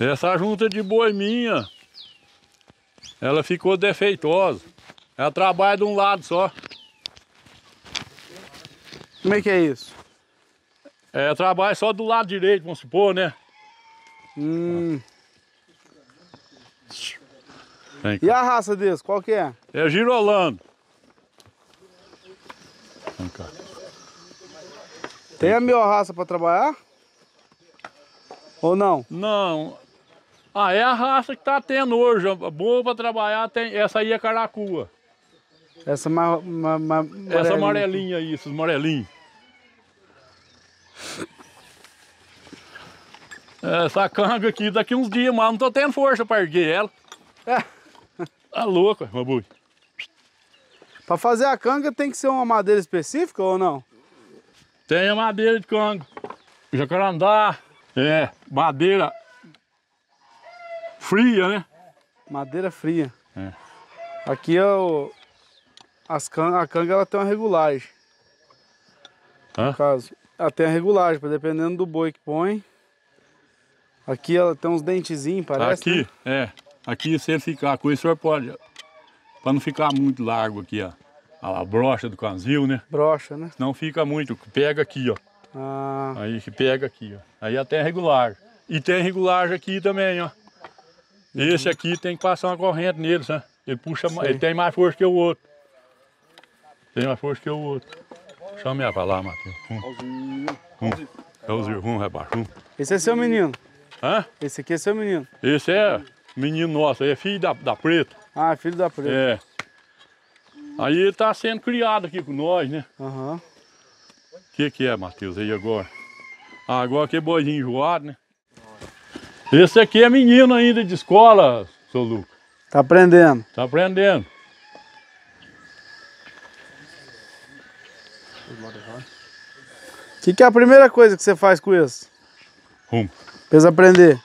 Essa junta de boi minha, ela ficou defeitosa. Ela trabalha de um lado só. Como é que é isso? É, trabalha só do lado direito, vamos supor, né? E a raça desse, qual que é? É Girolando. Vem cá. Tem a melhor raça para trabalhar? Ou não? Não. Ah, é a raça que tá tendo hoje. Boa para trabalhar tem. Essa aí é Caracuá. Essa essa amarelinha aí, esses amarelinhos. Essa canga aqui, daqui uns dias, mas não tô tendo força para erguer ela. É. Tá louco, Mabui. Para fazer a canga tem que ser uma madeira específica ou não? Tem a madeira de canga. Jacarandá. É, madeira fria, né? Madeira fria. É. Aqui é o... a canga ela tem uma regulagem. Hã? No caso, ela tem a regulagem, dependendo do boi que põe. Aqui ela tem uns dentezinhos, parece. Aqui, né? É. Aqui se ele ficar com isso, o senhor pode... Para não ficar muito largo aqui, ó. A brocha do canzil, né? Brocha, né? Não fica muito, pega aqui, ó. Ah. Aí que pega aqui, ó. Aí até regular. E tem regulagem aqui também, ó. Esse aqui tem que passar uma corrente nele, né? Ele puxa, ele tem mais força que o outro. Tem mais força que o outro. Chama ela pra lá, Matheus. É o Zirvum, rapaz. Esse é seu menino? Hã? Esse aqui é seu menino? Esse é menino nosso, ele é filho da preta. Ah, filho da preta. É. Aí ele tá sendo criado aqui com nós, né? Aham. Uhum. Que é, Matheus, aí agora? Ah, agora que boizinho enjoado, né? Esse aqui é menino ainda de escola, seu Lucas. Tá aprendendo? Tá aprendendo. Que é a primeira coisa que você faz com isso? Rumo. Precisa aprender.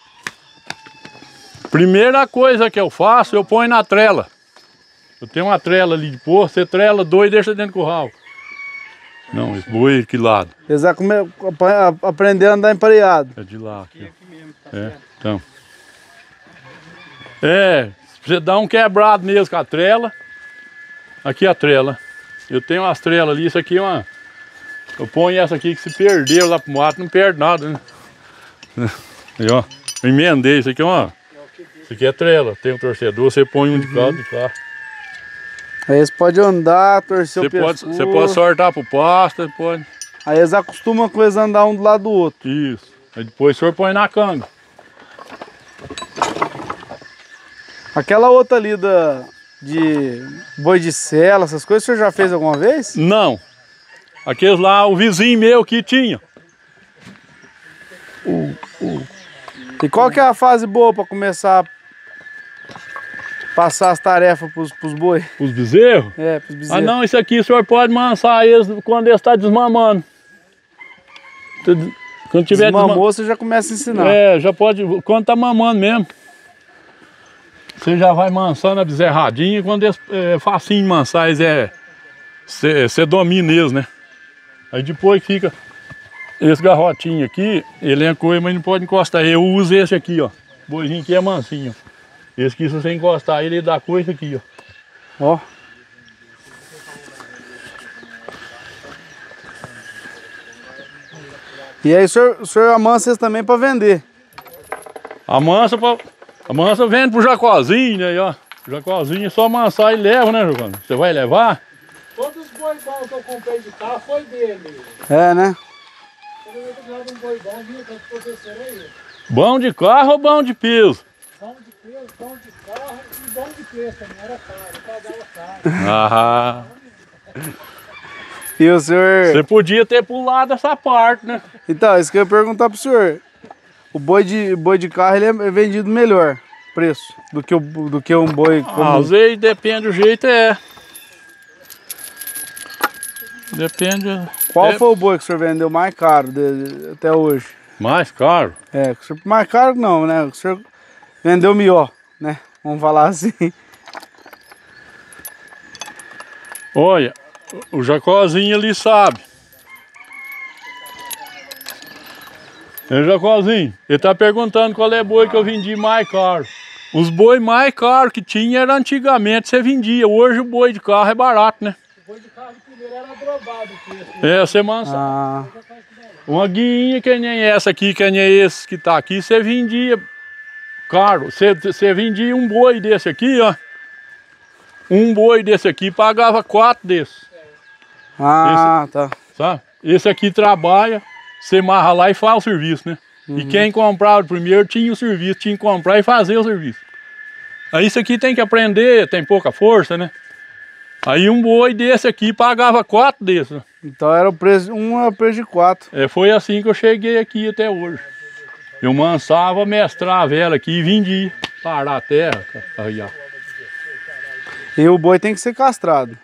Primeira coisa que eu faço, eu ponho na trela. Eu tenho uma trela ali de porco, você trela dois e deixa dentro do curral. Não, esse boi que lado? Eles vão aprender a andar emparelhado. É de lá. Aqui. Aqui mesmo, tá certo. Então. É, você dá um quebrado mesmo com a trela. Aqui é a trela. Eu tenho umas trelas ali, isso aqui é uma... Eu ponho essa aqui que se perdeu lá pro mato, não perde nada, né? Aí, ó, eu emendei, isso aqui é uma... Isso aqui é trela, tem um torcedor, você põe um de cada de cá. Aí eles podem andar, torcer o pescoço. Você pode sortar pro pasto, pode. Aí eles acostumam com eles andar um do lado do outro. Isso. Aí depois o senhor põe na canga. Aquela outra ali de boi de sela, essas coisas, o senhor já fez alguma vez? Não. Aqueles lá, o vizinho meu que tinha. E qual que é a fase boa para começar a... Passar as tarefas pros boi? Os bezerros? É, pros bezerros. Ah não, isso aqui o senhor pode mansar eles quando eles estão desmamando. Quando tiver desmamou, você já começa a ensinar. É, já pode, quando tá mamando mesmo. Você já vai mansando a bezerradinha, quando eles, é facinho de mansar, eles você domina eles, né? Aí depois fica esse garrotinho aqui, ele é coisa, mas não pode encostar. Eu uso esse aqui, ó. Boizinho aqui é mansinho. Esse aqui, se você encostar ele dá coisa aqui, ó. Ó. E aí o senhor amansa esse também para vender? Amansa vende pro Jacozinho, né, ó. O Jacozinho é só amansar e leva, né, Jogando? Você vai levar? Todos os boi bons que eu comprei de cá foi dele. É, né? Eu vou comprar um boi bom, viu? Quanto professor é ele? Bom de carro ou bom de peso? Bom de peso, bom de carro e bom de preço também, era caro, pagava caro. Aham. E o senhor... Você podia ter pulado essa parte, né? Então, isso que eu ia perguntar pro senhor. O boi de carro ele é vendido melhor preço do que um boi comum? Às vezes depende do jeito, é. Depende... Qual foi o boi que o senhor vendeu mais caro até hoje? Mais caro? É, mais caro não, né? O senhor... Vendeu melhor, né? Vamos falar assim. Olha, o Jacozinho ali sabe. Seu Jacozinho, ele tá perguntando qual é boi que eu vendi mais caro. Os boi mais caro que tinha era antigamente, você vendia. Hoje o boi de carro é barato, né? O boi de carro primeiro era dobrado o preço. É, você mansa. Ah. Uma guinha que nem essa aqui, que nem esse que tá aqui, você vendia caro. Você vendia um boi desse aqui, ó. Um boi desse aqui pagava 4 desses. Ah, esse, tá. Sabe? Esse aqui trabalha, você marra lá e faz o serviço, né? Uhum. E quem comprava primeiro tinha o serviço, tinha que comprar e fazer o serviço. Aí isso aqui tem que aprender, tem pouca força, né? Aí um boi desse aqui pagava 4 desses. Então era o preço, um era o preço de 4. É, foi assim que eu cheguei aqui até hoje. Eu mansava, mestrava ela aqui e vendia. Parar a terra, aí, ó. E o boi tem que ser castrado.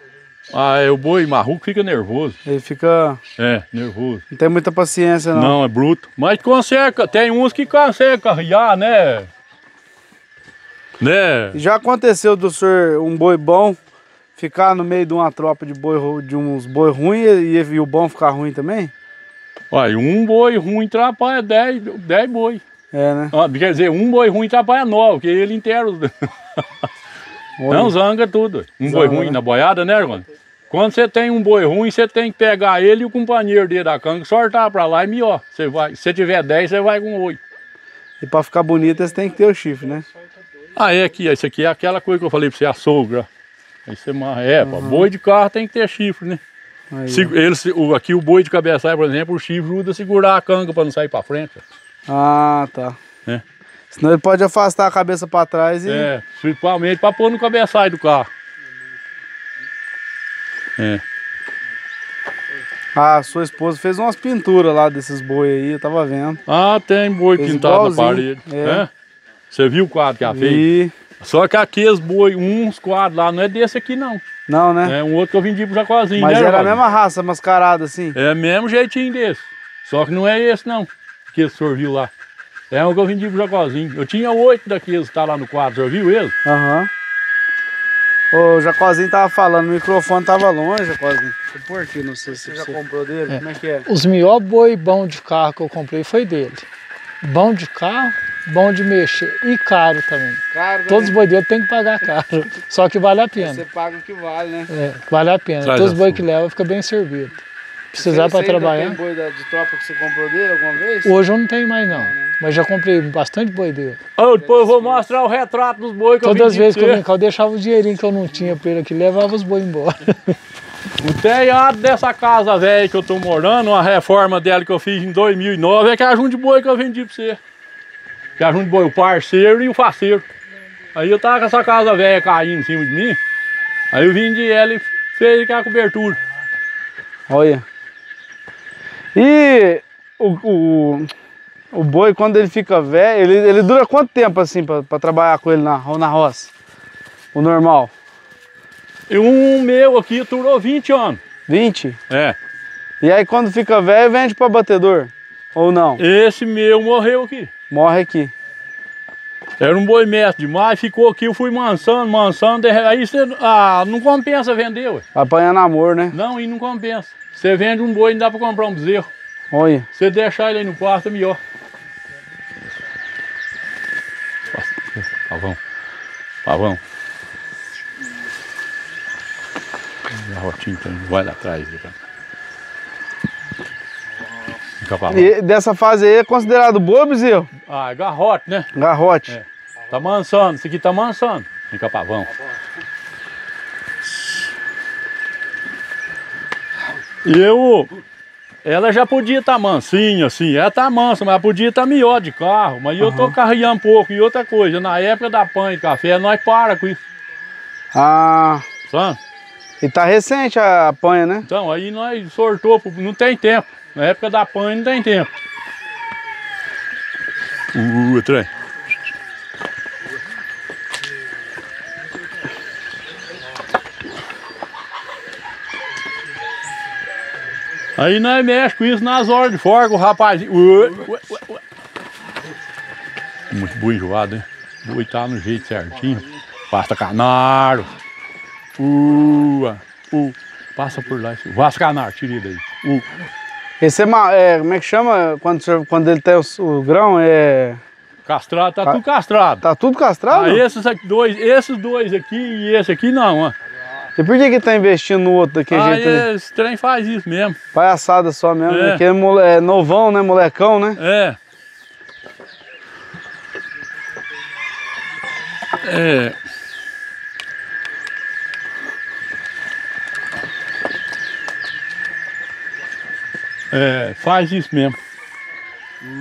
Ah, é, o boi marruco fica nervoso. Ele fica... É, nervoso. Não tem muita paciência, não. Não, é bruto. Mas consegue, tem uns que conseguem carregar, né? Né? Já aconteceu do senhor um boi bom ficar no meio de uma tropa de boi, de uns boi ruins e o bom ficar ruim também? Olha, um boi ruim atrapalha 10 boi. É, né? Ah, quer dizer, um boi ruim atrapalha 9, porque ele inteiro... Oi. Não zanga tudo. Um boi ruim na boiada, né, irmão? Quando você tem um boi ruim, você tem que pegar ele e o companheiro dele da canga, sortar pra lá e mió. Se você tiver 10, você vai com 8. E pra ficar bonito, você tem que ter o chifre, né? Ah, é aqui. Isso aqui é aquela coisa que eu falei pra você, a sogra. Aí você marra. É, uhum. Pra boi de carro tem que ter chifre, né? Aí, aqui o boi de cabeçalho, por exemplo, o chifre ajuda a segurar a canga pra não sair pra frente. Ah, tá. É. Senão ele pode afastar a cabeça para trás e... É, principalmente para pôr no cabeçalho do carro. É. Ah, sua esposa fez umas pinturas lá desses boi aí, eu tava vendo. Ah, tem boi fez pintado igualzinho na parede. É. É? Você viu o quadro que ela fez? Só que aqueles boi, uns quadros lá, não é desse aqui não. Não, né? É um outro que eu vendi pro Jacozinho, mas né, era a mesma raça, mascarada assim? É, mesmo jeitinho desse. Só que não é esse não, que o senhor viu lá. É o que eu vendi pro Jacozinho. Eu tinha 8 daqueles que tá lá no quadro, já viu eles? Aham. Uhum. O Jacozinho tava falando, o microfone tava longe, Jacozinho. Por que não sei se você já comprou dele? É. Como é que é? Os melhores boi bom de carro que eu comprei foi dele. Bom de carro, bom de mexer e caro também. Caro, todos os boi dele tem que pagar caro, só que vale a pena. Você paga o que vale, né? É, vale a pena. Todos os boi que leva fica bem servido. Precisar para trabalhar. Tem boi de tropa que você comprou dele alguma vez? Hoje eu não tenho mais não, né? Mas já comprei bastante boi dele. Oh, depois eu vou mostrar o retrato dos boi que eu vendi. Todas as vezes que eu vim cá, eu deixava o dinheirinho que eu não tinha para ele aqui, levava os boi embora. O telhado dessa casa velha que eu tô morando, uma reforma dela que eu fiz em 2009, é que é a junta de boi que eu vendi para você. Que é a junta de boi, o parceiro e o faceiro. Aí eu tava com essa casa velha caindo em cima de mim, aí eu vendi ela e fez aquela cobertura. Olha. E o boi, quando ele fica velho, ele dura quanto tempo assim para trabalhar com ele na roça? O normal? Um meu aqui durou 20 anos. 20? É. E aí quando fica velho, vende para batedor? Ou não? Esse meu morreu aqui. Morre aqui. Era um boi mestre demais, ficou aqui, eu fui mansando, aí você, não compensa vender, ué. Apanhar namoro, né? Não, e não compensa. Você vende um boi e não dá para comprar um bezerro. Olha. Você deixar ele aí no pasto é melhor. Pavão. A rotinha então, vai lá atrás. Fica pavão. E dessa fase aí é considerado boi ou bezerro? Ah, é garrote, né? Garrote. É. Tá mansando, esse aqui tá mansando. Fica pavão. Ela já podia estar mansinha, assim, ela tá mansa, mas podia estar melhor de carro, mas eu tô carregando um pouco. E outra coisa, na época da pã e café, nós para com isso. Ah. Sabe? E tá recente a panha, né? Então, aí nós sortou, não tem tempo. Na época da panha não tem tempo. Trem. Aí nós mexemos com isso nas horas de forca, o rapazinho. Muito boi enjoado, hein? Boi tá no jeito certinho. Pasta canário. Passa por lá. Vasca canário, tira ele daí. Esse é como é que chama quando ele tem o grão? É... Castrado, tá tudo castrado. Tá tudo castrado? Ah, esses dois aqui e esse aqui não, ó. E por que que tá investindo no outro daquele jeito? Ah, esse trem faz isso mesmo. Palhaçada só mesmo, é. Né? Que é novão, né? Molecão, né? É. É. É, faz isso mesmo.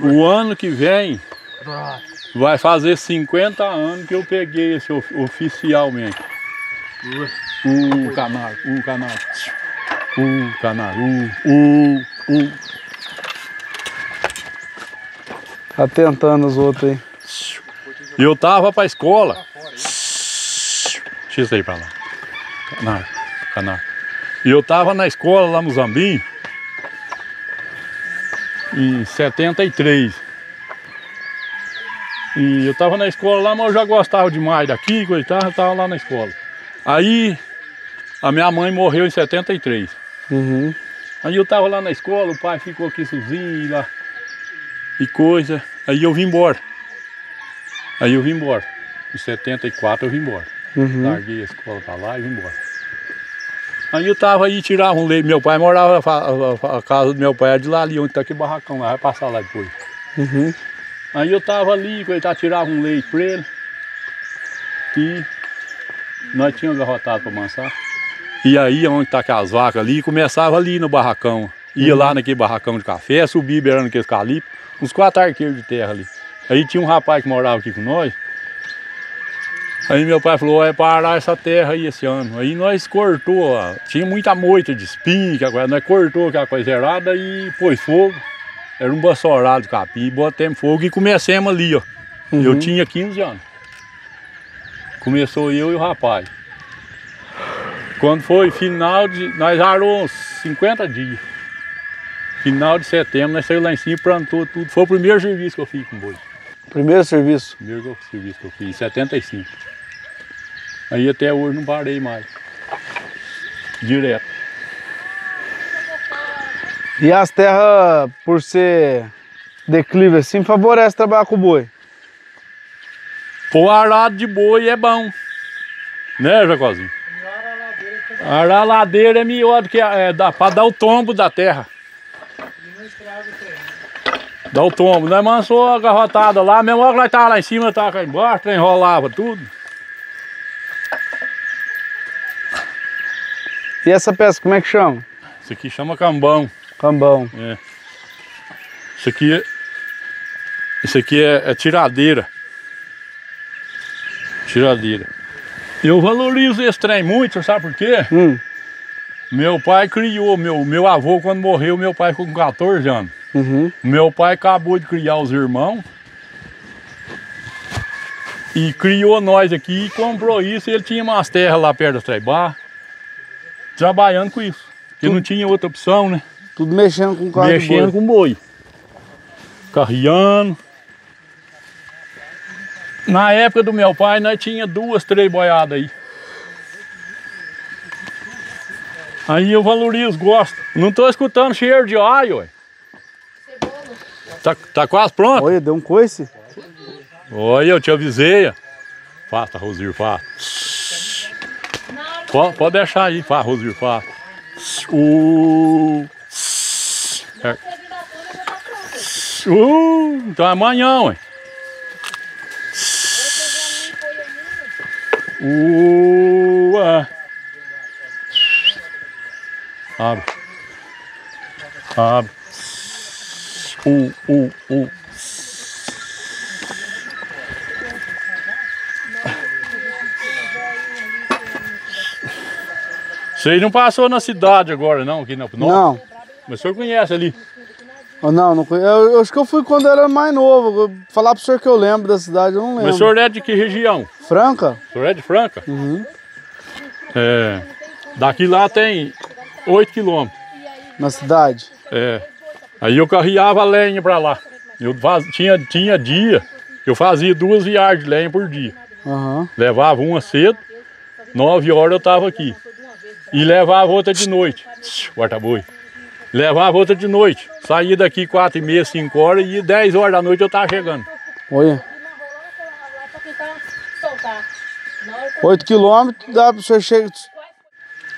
O ano que vem vai fazer 50 anos que eu peguei esse oficialmente. O canal. Tá tentando os outros aí. Eu tava pra escola. Deixa isso aí pra lá. Canal. E eu tava na escola lá no Zambim. Em 73. E eu tava na escola lá, mas eu já gostava demais daqui, coitado, eu tava lá na escola. Aí a minha mãe morreu em 73. Uhum. Aí eu tava lá na escola, o pai ficou aqui sozinho lá. E coisa. Aí eu vim embora. Em 74 eu vim embora. Uhum. Larguei a escola pra lá e vim embora. Aí eu tava aí, tirava um leite, meu pai morava, a casa do meu pai era de lá ali, onde tá aquele barracão lá, vai passar lá depois. Uhum. Aí eu tava ali, coitado, tirava um leite pra ele, e nós tínhamos garrotado pra amansar. E aí, onde tá aquelas vacas ali, começava ali no barracão, ia lá naquele barracão de café, subia beirando aqueles calipos, uns 4 arqueiros de terra ali. Aí tinha um rapaz que morava aqui com nós. Aí meu pai falou, vai parar essa terra aí esse ano. Aí nós cortou, ó, tinha muita moita de espinho, nós cortou aquela coisa errada e pôs fogo. Era um baçorado de capim, botamos fogo e começamos ali, ó. Uhum. Eu tinha 15 anos. Começou eu e o rapaz. Quando foi final de... nós arou uns 50 dias. Final de setembro, nós saímos lá em cima, plantou tudo. Foi o primeiro serviço que eu fiz com o boi. Primeiro serviço? Primeiro serviço que eu fiz, em 75. Aí até hoje não parei mais. Direto. E as terras, por ser declive assim, favorece trabalhar com boi? Pô, arado de boi é bom. Né, Jacozinho? Arar a ladeira é melhor do que para dar o tombo da terra. E não estraga o trem. Dá o tombo. Nós mansou a garrotada lá, mesmo hora que nós estávamos lá em cima, estávamos cá embaixo, o trem rolava tudo. E essa peça, como é que chama? Isso aqui chama cambão. Cambão. É. Isso aqui é tiradeira. Tiradeira. Eu valorizo esse trem muito, sabe por quê? Meu pai criou, meu avô quando morreu, meu pai ficou com 14 anos. Uhum. Meu pai acabou de criar os irmãos. E criou nós aqui e comprou isso. Ele tinha umas terras lá perto da Estreibá. Trabalhando com isso, porque tudo, não tinha outra opção, né? Tudo mexendo com o carro, mexendo com boi. Carreando. Na época do meu pai, nós tinha 2, 3 boiadas aí. Aí eu valorizo, gosto. Não tô escutando cheiro de alho, ué. Tá quase pronto? Olha, deu um coice. Olha, eu te avisei. Faça, Rosir, faça. Pode deixar aí, pá, Rosir, pá. Então é amanhã, ué. Abre. Abre. Vocês não passou na cidade agora, não? Aqui na... Não. Mas o senhor conhece ali? Não conheço. Eu acho que eu fui quando era mais novo. Falar pro senhor que eu lembro da cidade, eu não lembro. Mas o senhor é de que região? Franca. O senhor é de Franca? Uhum. É. Daqui lá tem 8 quilômetros. Na cidade? É. Aí eu carreava lenha pra lá. Eu tinha dia, eu fazia 2 viagens de lenha por dia. Uhum. Levava uma cedo, 9 horas eu tava aqui. E levava outra de noite. Quarta boi. Levava outra de noite. Saía daqui 4h30, 5h e 10 horas da noite eu tava chegando. Olha. 8 quilômetros dá pra você chegar.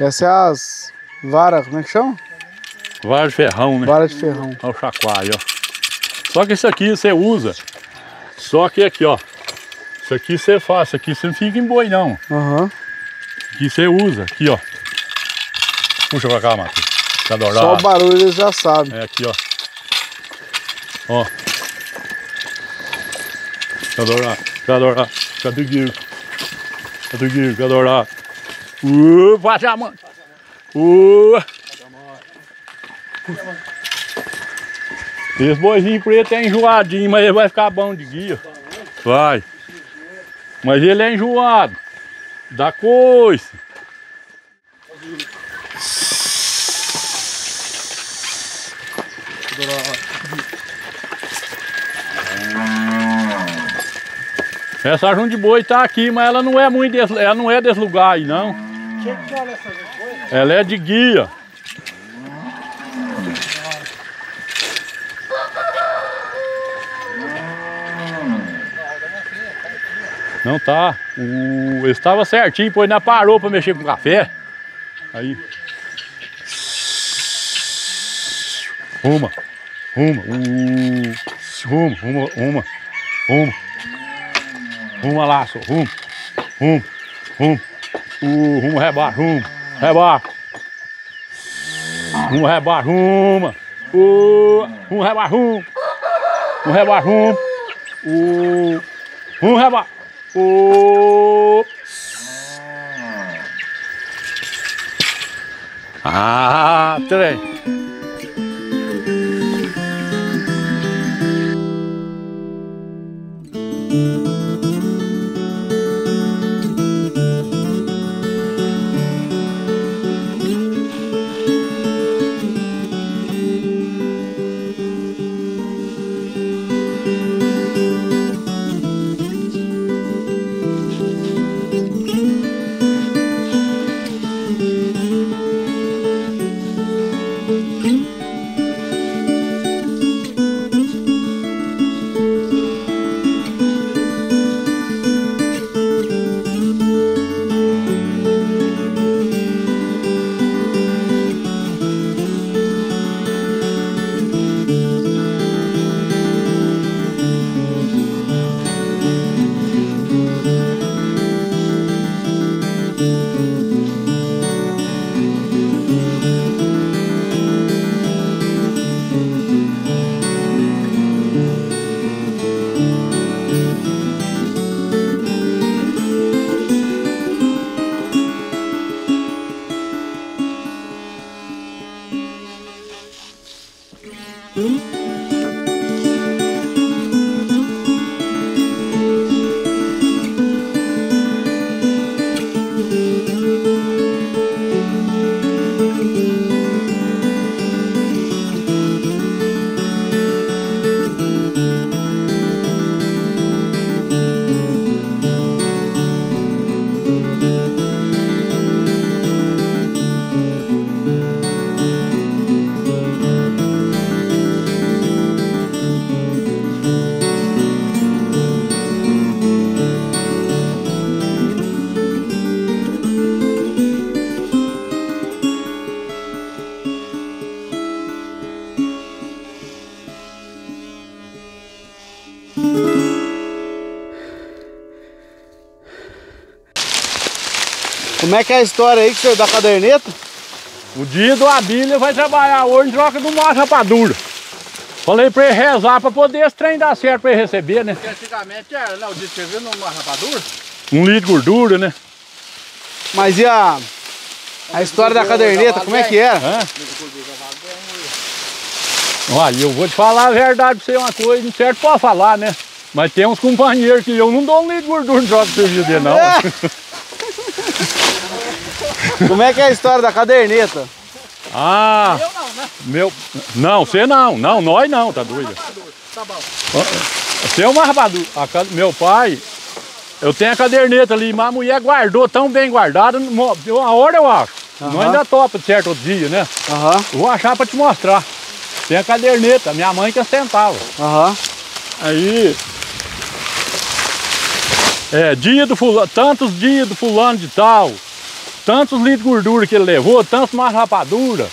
Essa é as varas, como é que chama? Vara de ferrão, né? Vara de ferrão. Olha o chacoalho, ó. Só que isso aqui você usa. Só que aqui, ó. Isso aqui você faz, isso aqui você não fica em boi, não. Uhum. Aqui você usa, aqui, ó. Puxa pra cá, Matheus. Tá dourado. Só o barulho eles já sabem. É aqui, ó. Ó. Tá dourado, tá dourado. Caduguinho. Caduguinho, tá dourado. Faixa a mão. Esse boizinho preto é enjoadinho, mas ele vai ficar bom de guia. Vai. Mas ele é enjoado. Dá coice. Essa junta de boi tá aqui, mas ela não é muito desse, ela não é desse lugar aí não. Ela é de guia. Não tá. Ele estava certinho, pois ainda parou para mexer com o café. Aí. Uma. Uma. Uma. Uma. Uma. Uma. Uma laço. Uma. Uma. Uma. Uma rebaixo. Uma. Rebaixo. Uma rebaixo. Uma. Um rebaixo. Um rebaixo. Um rebaixo. Ah, trem. Como é que é a história aí que o senhor dá caderneta? O dia do Abílio vai trabalhar hoje em troca de uma rapadura. Falei pra ele rezar pra poder esse trem dar certo pra ele receber, né? Porque antigamente era, né? O dia que você viu numa rapadura? 1 litro de gordura, né? Mas e a história da caderneta, como é que era? Hã? Olha, eu vou te falar a verdade pra você, uma coisa, não certo pode falar, né? Mas tem uns companheiros que eu não dou 1 litro de gordura em troca de serviço dele, não. É. Como é que é a história da caderneta? Ah, eu não, né? Meu... Não, você não. Não, nós não, tá doido. Tá bom. Você é uma rapadura. Meu pai, eu tenho a caderneta ali, mas a mulher guardou tão bem guardada, uma hora eu acho. Uhum. Nós ainda topa de certo outro dia, né? Uhum. Vou achar para te mostrar. Tem a caderneta, minha mãe que assentava. Uhum. Aí... é, dia do fulano, tantos dias do fulano de tal, tantos litros de gordura que ele levou, tantos mais rapadura.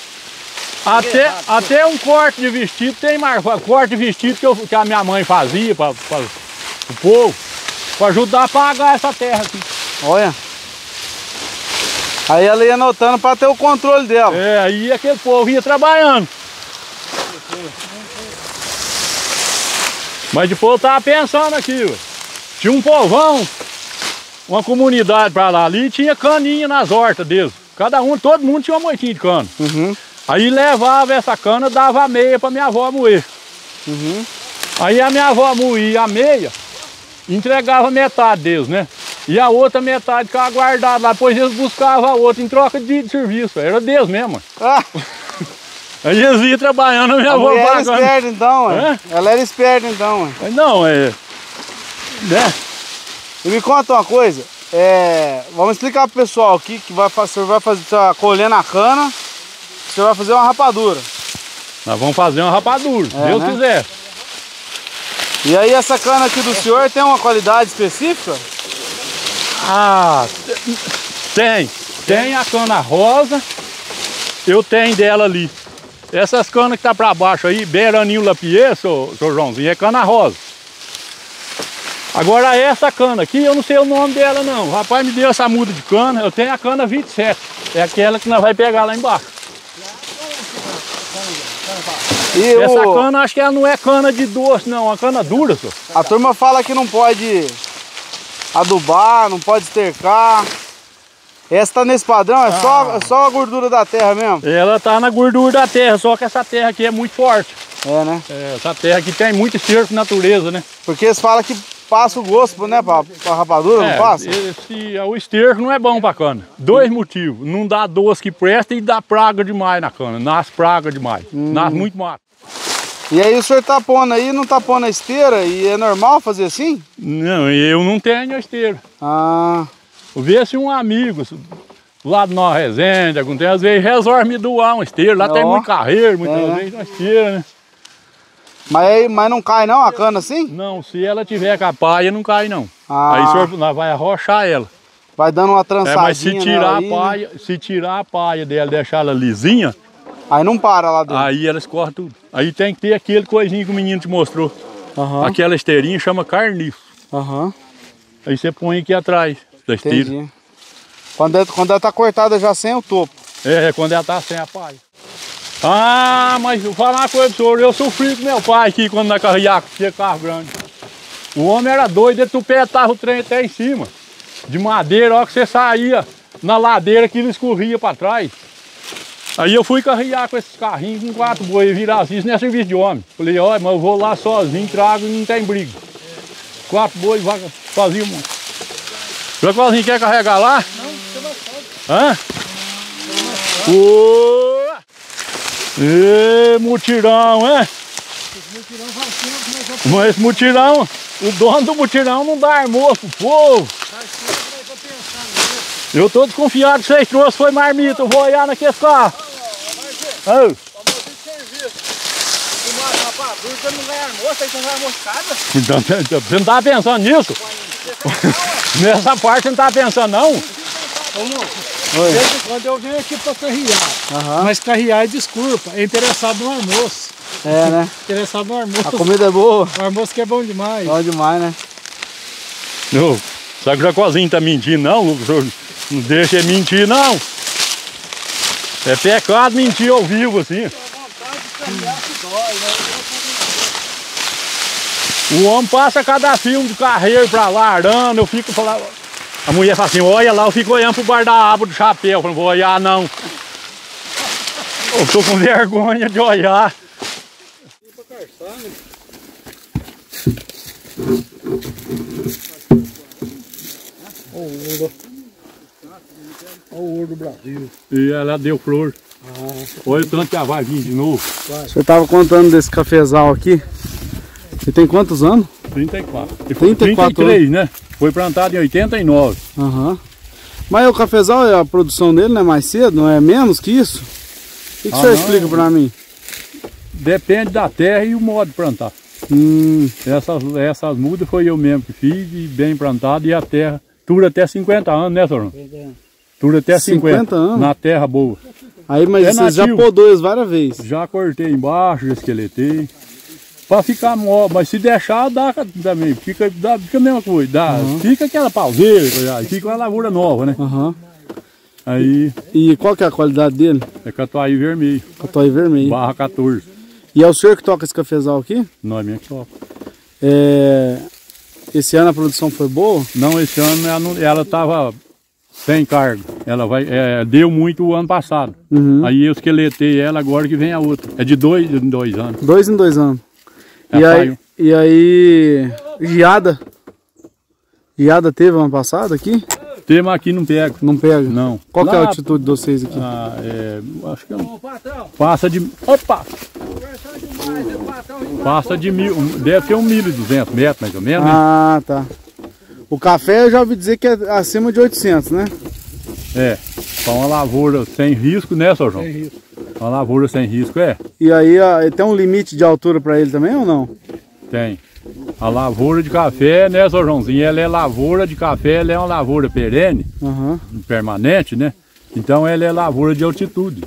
Até um corte de vestido, tem mais corte de vestido que a minha mãe fazia para o povo, para ajudar a pagar essa terra aqui. Olha. Aí ela ia anotando para ter o controle dela. É, aí aquele povo ia trabalhando. Mas depois eu estava pensando aqui, ué. Tinha um povão, uma comunidade para lá ali, tinha caninha nas hortas deles. Cada um, todo mundo tinha uma moitinha de cana. Uhum. Aí levava essa cana, dava a meia para minha avó moer. Uhum. Aí a minha avó moía a meia, entregava metade deles, né? E a outra metade ficava guardada lá, depois eles buscavam a outra em troca de serviço. Era Deus mesmo. Ah. Aí eles iam trabalhando, a minha avó era esperta então, é? Ela era esperta então. É? Não, é... né? E me conta uma coisa, vamos explicar pro pessoal aqui que você vai colhendo a cana, você vai fazer uma rapadura. Nós vamos fazer uma rapadura, se Deus quiser. E aí essa cana aqui do senhor tem uma qualidade específica? Ah, tem a cana rosa, eu tenho dela ali. Essas canas que tá para baixo aí, Beiraninho Lapier, seu Joãozinho, é cana rosa. Agora essa cana aqui, eu não sei o nome dela não. O rapaz me deu essa muda de cana, eu tenho a cana 27. É aquela que nós vamos pegar lá embaixo. E essa cana, acho que ela não é cana de doce não, é uma cana dura, senhor. A turma fala que não pode adubar, não pode estercar. Essa tá nesse padrão, é só a gordura da terra mesmo? Ela tá na gordura da terra, só que essa terra aqui é muito forte. É, né? É, essa terra aqui tem muito esterco de natureza, né? Porque eles falam que passa o gosto, né, pra rapadura, não passa? O esterco não é bom pra cana. Dois motivos, não dá doce que presta e dá praga demais na cana, nasce praga demais, nasce muito mato. E aí o senhor tá pondo aí, não tá pondo a esteira, e é normal fazer assim? Não, eu não tenho a esteira. Ah. Vê se um amigo lá do Nova Resende, algum tempo, às vezes resolve me doar uma esteira, lá tem muito carreiro, muitas vezes uma esteira, né? Mas não cai não a cana assim? Não, se ela tiver com a paia, não cai não. Ah. Aí o senhor vai arrochar ela. Vai dando uma trançadinha. Mas se tirar, se tirar a paia dela e deixar ela lisinha... aí não para lá dentro. Aí ela escorre tudo. Aí tem que ter aquele coisinho que o menino te mostrou. Uhum. Aquela esteirinha chama carniço. Uhum. Aí você põe aqui atrás da esteira. Entendi. Quando ela tá cortada já sem o topo. É, quando ela tá sem a paia. Ah, mas vou falar uma coisa pro senhor, eu sofri com meu pai aqui quando nós carreávamos, tinha carro grande. O homem era doido, ele tupetava o trem até em cima, de madeira, a hora que você saía na ladeira que ele escorria para trás. Aí eu fui carrear com esses carrinhos com 4 bois, virar assim, isso não é serviço de homem. Falei, olha, mas eu vou lá sozinho, trago e não tem briga. 4 bois, vai sozinho, mano. Já sozinho quer carregar lá? Não, você não pode. Hã? Ô! Ê, mutirão, hein? Esse mutirão faz tempo, mas já... mas esse mutirão, o dono do mutirão não dá almoço pro povo. Faz tempo, mas eu tô pensando nisso. Eu tô desconfiado que vocês trouxeram, foi marmita, eu vou olhar naquele carro. Olha, mas você não ganha almoço, aí você não vai almoço nada. Então, você não tava pensando nisso? Nessa parte você não tava pensando, não? Desde quando eu venho aqui para carrear, mas carrear, desculpa, é interessado no almoço. É, né? Interessado no almoço. A comida é boa. O almoço que é bom demais. Bom demais, né? Não, sabe que o Jacozinho tá mentindo, não, Lucas? Não deixa ele mentir, não. É pecado mentir ao vivo, assim. A vontade de carrear que dói, né? O homem passa cada filme de carreiro para lá, arando, eu fico falando... a mulher fala assim, olha lá, eu fico olhando pro guarda-aba do chapéu, eu não vou olhar não. Eu tô com vergonha de olhar. Olha o ouro do Brasil. E ela deu flor. Olha o tanto que ela vai vir de novo. Você tava contando desse cafezal aqui. Você tem quantos anos? 34. 33, né? Foi plantado em 89. Uhum. Mas o cafezal, a produção dele não é mais cedo, não é menos que isso? O que, que o senhor explica para mim? Depende da terra e o modo de plantar. Essas mudas foi eu mesmo que fiz, e bem plantado, e a terra dura até 50 anos, né, senhor? Dura até 50 anos? Na terra boa. Aí, mas você já podou isso várias vezes? Já cortei embaixo, já esqueletei. Pra ficar mole, mas se deixar, dá também, fica a mesma coisa, fica aquela pauseira, fica uma lavoura nova, né? Aí, e qual que é a qualidade dele? É Catuaí vermelho. Catuaí vermelho. Barra 14. E é o senhor que toca esse cafezal aqui? Não, é minha que toca. É... Esse ano a produção foi boa? Não, esse ano ela estava sem cargo, ela deu muito o ano passado. Aí eu esqueletei ela, agora que vem a outra. É de 2 em 2 anos. 2 em 2 anos. E aí, geada teve ano passado aqui? Tema aqui não pega. Não pega? Não. Qual que é a altitude de vocês aqui? Acho que é passa de... Opa! Passa de 1000, deve ter 1.200 metros mais ou menos. Ah, tá. O café eu já ouvi dizer que é acima de 800, né? É, para uma lavoura sem risco, né, seu João? Sem risco. Uma lavoura sem risco, é. E aí tem um limite de altura para ele também ou não? Tem. A lavoura de café, né, seu Joãozinho? Ela é lavoura de café, ela é uma lavoura perene, permanente, né? Então ela é lavoura de altitude.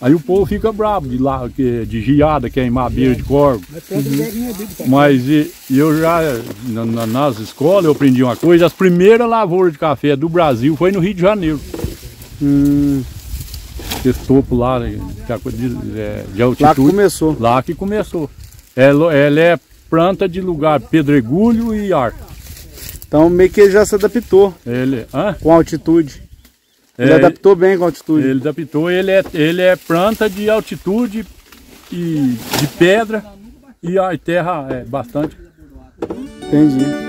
Aí o povo fica bravo de geada, queimar beira de corvo. Mas eu já, nas escolas, eu aprendi uma coisa: as primeiras lavouras de café do Brasil foi no Rio de Janeiro. Esse topo lá, de altitude. Lá que começou. Lá que começou. Ela é planta de lugar pedregulho e ar. Então meio que ele já se adaptou com altitude. Ele adaptou bem com a altitude. Ele adaptou, ele é planta de altitude e de pedra e a terra é bastante. Entendi.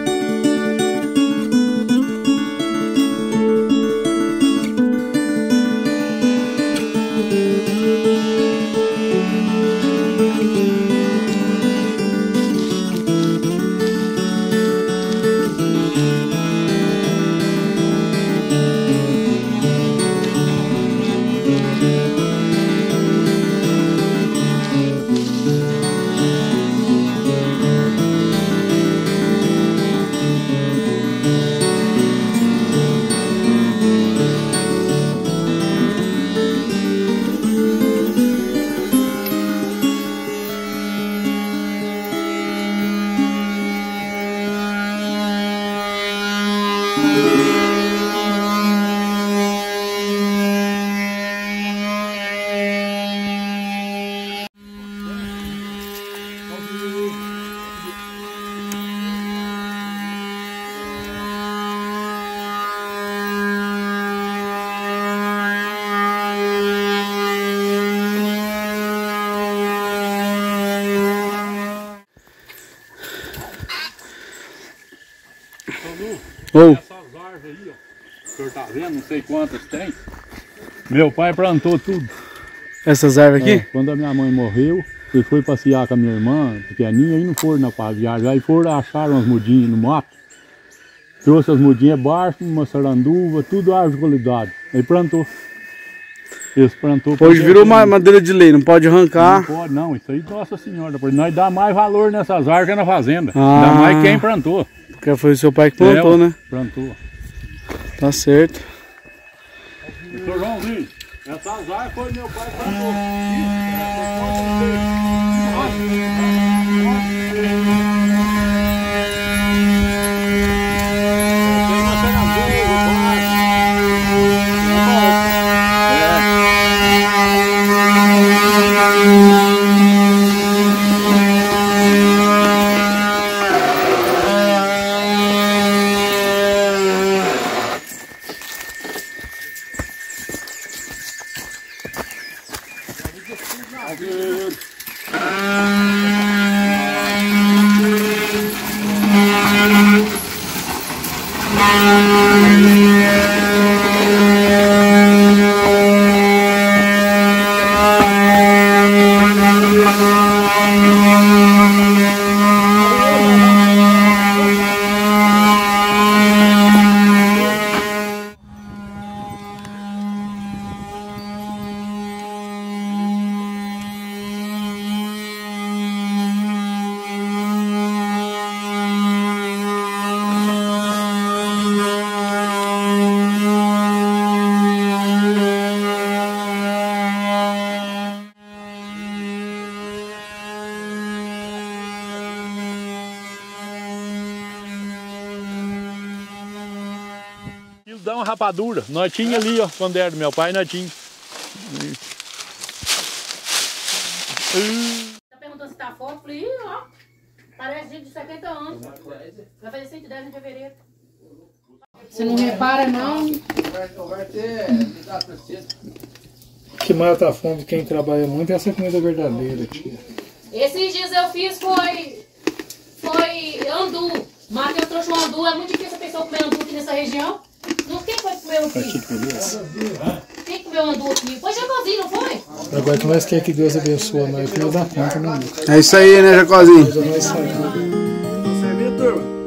Essas árvores aí, ó, o senhor tá vendo, não sei quantas tem. Meu pai plantou tudo. Essas árvores aqui? Quando a minha mãe morreu, ele foi passear com a minha irmã, pequeninha, e não foram na paviagem. Aí foram, acharam as mudinhas no mato. Trouxe as mudinhas baixo, uma saranduva, tudo árvore de qualidade. Aí plantou. Eles plantou. Hoje virou uma madeira de lei, não pode arrancar. Não pode não, isso aí, nossa senhora. Nós dá mais valor nessas árvores que na fazenda. Dá mais quem plantou. Porque foi o seu pai que plantou, né? Plantou. Tá certo. Doutor Joãozinho, essa azar foi meu pai que plantou. dá uma rapadura. Nós tinha ali, ó, quando era do meu pai, nós tinha. Ela perguntou se tá forte, falei, ó, parece gente de 70 anos. Vai fazer 110 em fevereiro. Você não repara, não? O que mata a fome de quem trabalha muito é essa comida verdadeira, tia. Esses dias eu fiz foi andu. Matheus trouxe um andu, é muito difícil a pessoa comer andu aqui nessa região. Não tem como comer andu aqui. Quem comeu andu aqui? Foi Jacozinho, não foi? Agora que nós quer que Deus abençoe, nós que nós dá conta, né? É isso aí, né, Jacozinho? Você viu, turma?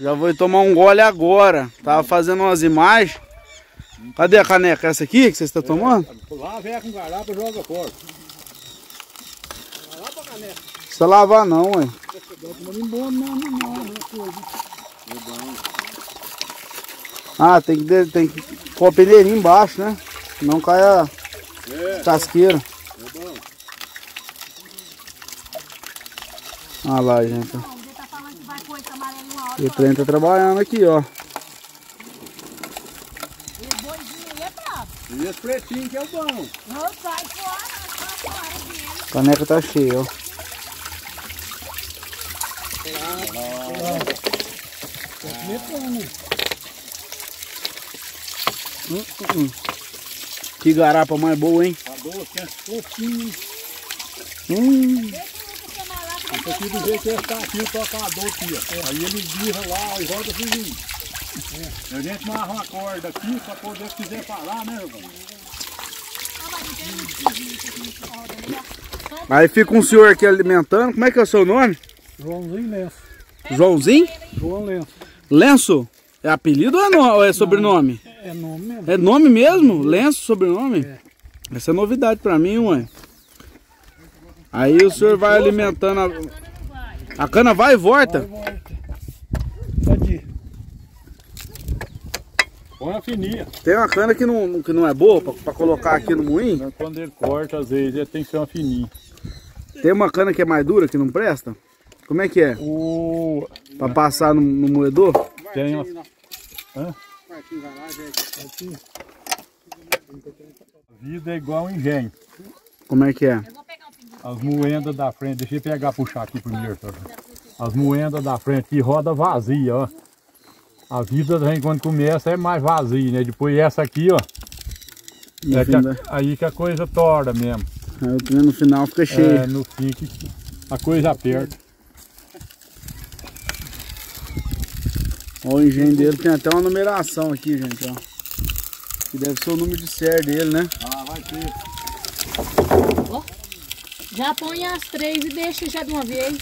Já vou tomar um gole agora. Tava fazendo umas imagens. Cadê a caneca? Essa aqui que você está tomando? Lá vem com garapa e joga fora. Vai lá pra caneca. Não precisa lavar não, ué. Ah, tem que com a peneirinha embaixo, né? Não cai a casqueira. Olha lá, gente. E o trem tá trabalhando aqui, ó. Esse boizinho aí é brabo. E esse pretinho que é o bom. Não, sai fora, sai fora dele. A caneca tá cheia, ó. Que garapa mais boa, hein? Tá boa, que é fofinho. Esse aqui do jeito que ele tá aqui, o tocador aqui, ó. Aí ele birra lá e volta pro vinho. A gente amarra uma corda aqui pra poder, se quiser parar, né, João? Aí fica um senhor aqui alimentando. Como é que é o seu nome? Joãozinho Lenço. Joãozinho? João Lenço. Lenço? É apelido ou é sobrenome? É nome mesmo. É nome mesmo? Lenço, sobrenome? É. Essa é novidade pra mim, ué. Aí o senhor vai alimentando a cana vai e volta. Põe a fininha. Tem uma cana que não é boa para colocar aqui no moinho. Quando ele corta, às vezes ele tem que ser uma fininha. Tem uma cana que é mais dura, que não presta? Como é que é? Para passar no moedor? Tem uma. Hã? A vida é igual um engenho. Como é que é? As moendas da frente, deixa eu puxar aqui primeiro. Tá? As moendas da frente aqui, roda vazia, ó. A vida vem quando começa é mais vazia, né? Depois essa aqui, ó. É que aí que a coisa torna mesmo. Aí no final fica cheio. É, no fim que a coisa aperta. Ó, o engenho dele tem até uma numeração aqui, gente, ó. Que deve ser o número de série dele, né? Ah, vai ter. Oh, já põe as três e deixa já de uma vez.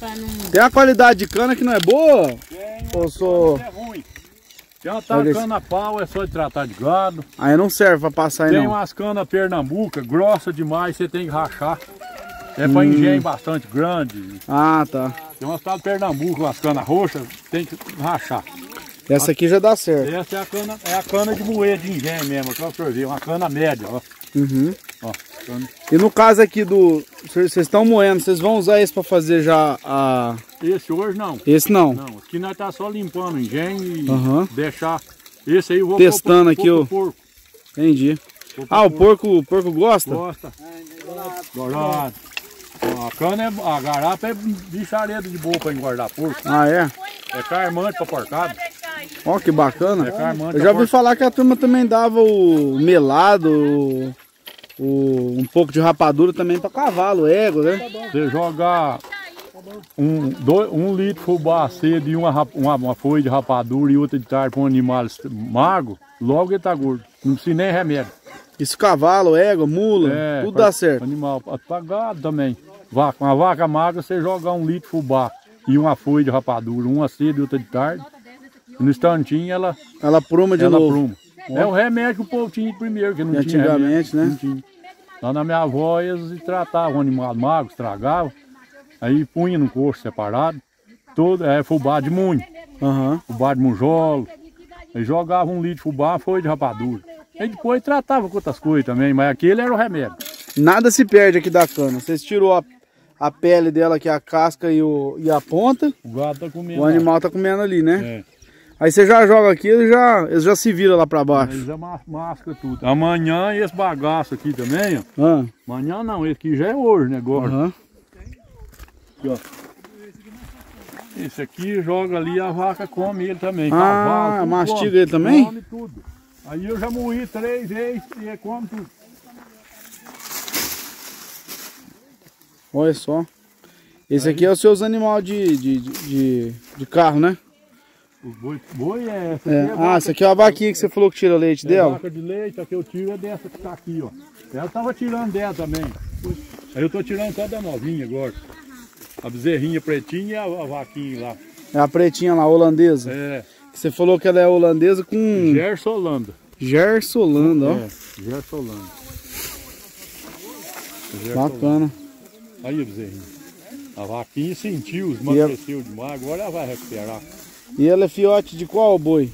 Não... Tem a qualidade de cana que não é boa? Tem, ou sou... é ruim. Tem uma cana pau, é só de tratar de gado. Aí não serve pra passar aí não. Tem umas canas pernambuca, grossa demais, você tem que rachar. É pra engenho bastante grande. Ah, tá. Tem umas canas pernambuca, umas canas roxas, tem que rachar. Essa aqui já dá certo. Essa é a cana de moer de engenho mesmo, pra você ver, uma cana média, ó. Uhum. Ó, cana. E no caso aqui do... Vocês estão moendo, vocês vão usar esse para fazer já a... Esse hoje não. Esse não? Não, aqui nós tá só limpando o engenho e deixar. Esse aí eu vou testando aqui o porco. Entendi. Ah, o porco gosta? Gosta. Engordado. A cana, a garapa é bichareda de boa para engordar porco. Ah, é? É carmante para porcado. Ó, que bacana. Eu já ouvi falar que a turma também dava o melado... um pouco de rapadura também para cavalo, ego, né? Você jogar um litro de fubá cedo e uma folha de rapadura e outra de tarde para um animal magro, logo ele tá gordo. Não precisa nem remédio. Isso cavalo, ego, mula, tudo dá certo. Animal pagado também. Vaca, uma vaca magra, você jogar um litro de fubá e uma folha de rapadura, uma cedo e outra de tarde. No instantinho ela pruma de novo. Pruma. É o remédio que o povo tinha primeiro, que não tinha antigamente, né? Não tinha. Lá na minha avó eles tratavam o animal magro, estragavam, aí punha no coxo separado, todo, fubá de munho, fubá de monjolo, aí jogava um litro de fubá, foi de rapadura. Aí depois tratava com outras coisas também, mas aquele era o remédio. Nada se perde aqui da cana, vocês tirou a pele dela aqui, a casca e a ponta, o gado tá comendo, o animal tá comendo ali, né? É. Aí você já joga aqui, eles já se viram lá pra baixo. Eles já mascam tudo. Amanhã esse bagaço aqui também, ó. Amanhã não, esse aqui já é hoje, né, agora. Aqui, ó. Esse aqui joga ali, a vaca come ele também. Ah, cavalo, mastiga come. Ele também? Come tudo. Aí eu já moí 3 vezes e ele come tudo. Olha só. Esse aqui é os seus animais de carro, né? Boi é essa. Essa aqui é a vaquinha que você falou que tira leite dela? Vaca de leite, a que eu tiro é dessa que tá aqui, ó. Ela tava tirando dela também. Aí eu tô tirando só da novinha agora. A bezerrinha pretinha e a vaquinha lá. É a pretinha lá, holandesa? É. Você falou que ela é holandesa com... Gersolanda. Gersolanda, ó. Gersolanda. Bacana. Aí a bezerrinha. A vaquinha sentiu, emagreceu demais, agora ela vai recuperar. E ela é fiote de qual boi?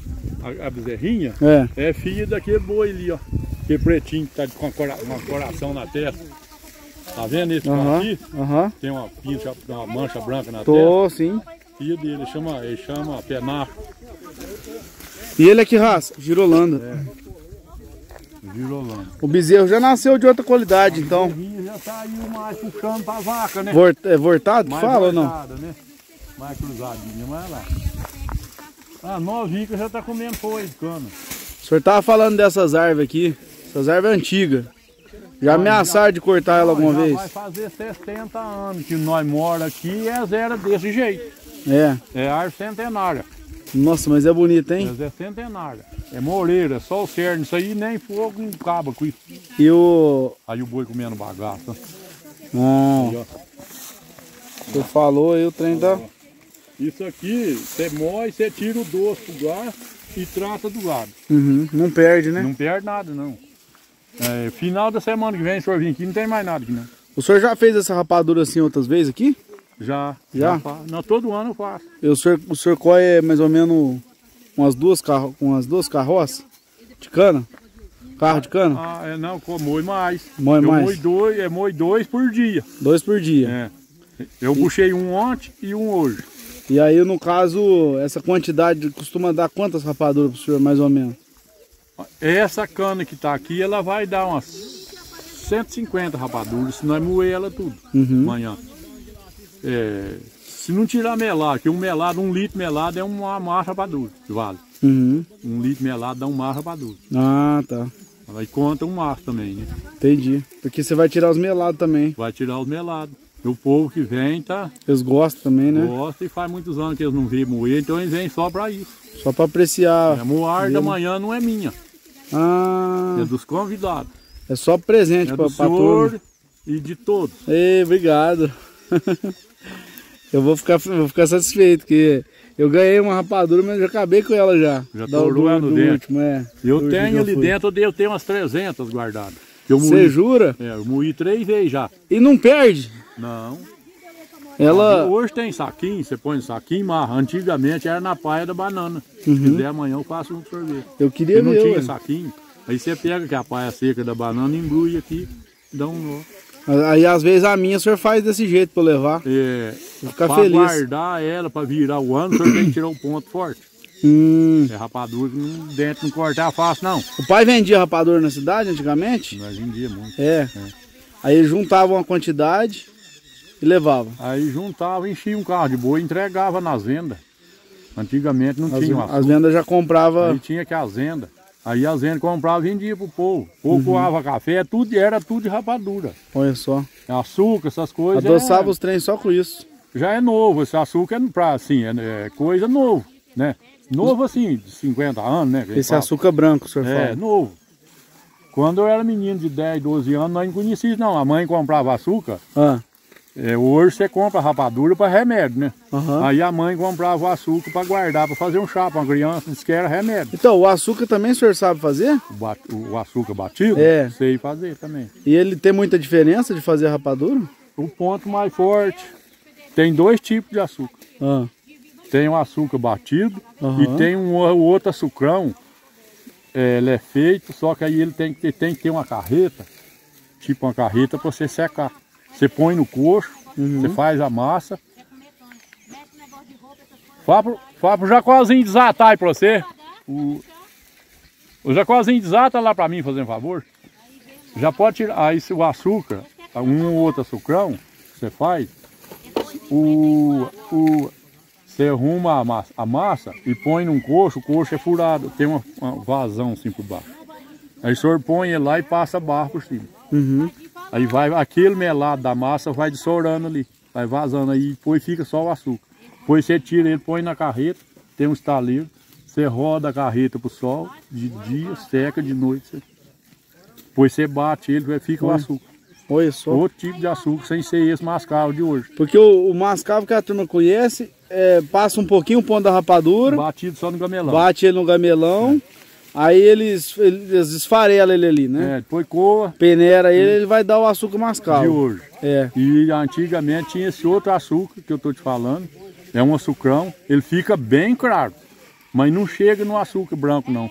A bezerrinha? É filha daquele boi ali, ó. Que pretinho que tá com um coração na testa. Tá vendo esse aqui? Tem uma pincha, uma mancha branca na testa. Sim. Filha dele, ele chama penacho. E ele é que raça? Girolando. Girolando. O bezerro já nasceu de outra qualidade, então. O bezerrinho já saiu mais puxando pra vaca, né? É vortado que fala ou não? Né? Mais cruzadinho, mais lá. Ah, novinha já tá comendo folha de cana. O senhor tava falando dessas árvores aqui. Essas árvores antigas. Já ameaçaram de cortar ela alguma vez? Vai fazer 70 anos que nós mora aqui e elas eram desse jeito. É árvore centenária. Nossa, mas é bonita, hein? Mas é centenária. É moreira, só o cerne. Isso aí nem fogo não acaba com isso. E o... Aí o boi comendo bagaça. Não. O senhor falou aí o trem da... Isso aqui, você moe, você tira o doce pro gado e trata do gado. Não perde, né? Não perde nada, não. É, final da semana que vem o senhor vir aqui, não tem mais nada aqui, não. O senhor já fez essa rapadura assim outras vezes aqui? Já? Não, todo ano eu faço. O senhor colhe mais ou menos umas duas carroças de cana? Carro de cana? Não, moe mais. Moe mais? Eu moe dois por dia. 2 por dia? É. Eu puxei um ontem e um hoje. E aí, no caso, essa quantidade costuma dar quantas rapaduras pro senhor, mais ou menos? Essa cana que tá aqui, ela vai dar umas 150 rapadura, se nós moer ela tudo, amanhã. É, se não tirar melado, porque um melado, 1 litro melado é uma marcha rapadura, que vale. 1 litro melado dá 1 macho rapadura. Ah, tá. Aí conta 1 macho também, né? Entendi. Porque você vai tirar os melados também. Vai tirar os melados. E o povo que vem, tá? Eles gostam também, né? Gostam, e faz muitos anos que eles não vêm moer, então eles vêm só pra isso. Só pra apreciar. É, a moar da manhã não é minha. Ah. É dos convidados. É só presente pra todos. E de todos. Ei, obrigado. Eu vou ficar satisfeito, que eu ganhei uma rapadura, mas eu já acabei com ela já. Já torou ela no dente. É, eu tenho ali dentro, eu tenho umas 300 guardadas. Você jura? É, eu moí 3 vezes já. E não perde? Não. Ela... Hoje tem saquinho, você põe no saquinho, mas antigamente era na palha da banana. Se quiser amanhã eu faço um sorvete. Eu queria ver. Não tinha saquinho, aí você pega que a palha seca da banana, embrulha aqui, dá um nó. Aí às vezes a minha o senhor faz desse jeito pra eu levar. É. Pra ficar feliz. Pra guardar ela, pra virar o ano, o senhor tem que tirar um ponto forte. É rapadura, dentro não cortar fácil não. O pai vendia rapadura na cidade antigamente? Nós vendia muito. É. Aí juntava uma quantidade e levava. Aí juntava, enchia um carro de boi e entregava nas vendas. Antigamente não tinha. As vendas já comprava. Aí tinha que as vendas. Aí a gente comprava e vendia pro povo. O povo coava café, tudo, era tudo de rapadura. Olha só. Açúcar, essas coisas. Adoçava os trens só com isso. Já é novo, esse açúcar é, pra, assim, é coisa novo, né? Novo assim, de 50 anos, né? Esse açúcar branco, o senhor fala. É, novo. Quando eu era menino de 10, 12 anos, nós não conhecíamos não. A mãe comprava açúcar. É, hoje você compra rapadura para remédio, né? Aí a mãe comprava o açúcar para guardar, para fazer um chá para uma criança, disse que era remédio. Então, o açúcar também o senhor sabe fazer? O açúcar batido? É. Sei fazer também. E ele tem muita diferença de fazer rapadura? O ponto mais forte. Tem 2 tipos de açúcar. Tem o açúcar batido e tem o outro açucrão. É, ele é feito, só que aí ele tem que ter uma carreta, tipo uma carreta para você secar. Você põe no coxo, você faz a massa. Fala pro Jacozinho desatar aí pra você. O Jacozinho desata lá pra mim, fazendo favor. Já pode tirar. Aí o açúcar, um ou outro açucrão, você faz. Você arruma a massa e põe num coxo, o coxo é furado. Tem uma vazão assim por baixo. Aí o senhor põe ele lá e passa barro por cima. Aí vai, aquele melado da massa vai dessorando ali, vai vazando aí, depois fica só o açúcar. Depois você tira ele, põe na carreta, tem um estaleiro, você roda a carreta pro sol, de dia, seca, de noite. Depois você bate ele, fica o açúcar. Olha só. Outro tipo de açúcar, sem ser esse mascavo de hoje. Porque o mascavo que a turma conhece, passa um pouquinho o ponto da rapadura. Batido só no gamelão. Bate ele no gamelão. Aí eles esfarelam ele ali, né? É, depois coa. Peneira ele, ele vai dar o açúcar mascavo. De hoje. É. E antigamente tinha esse outro açúcar que eu tô te falando. É um açucrão. Ele fica bem claro. Mas não chega no açúcar branco, não.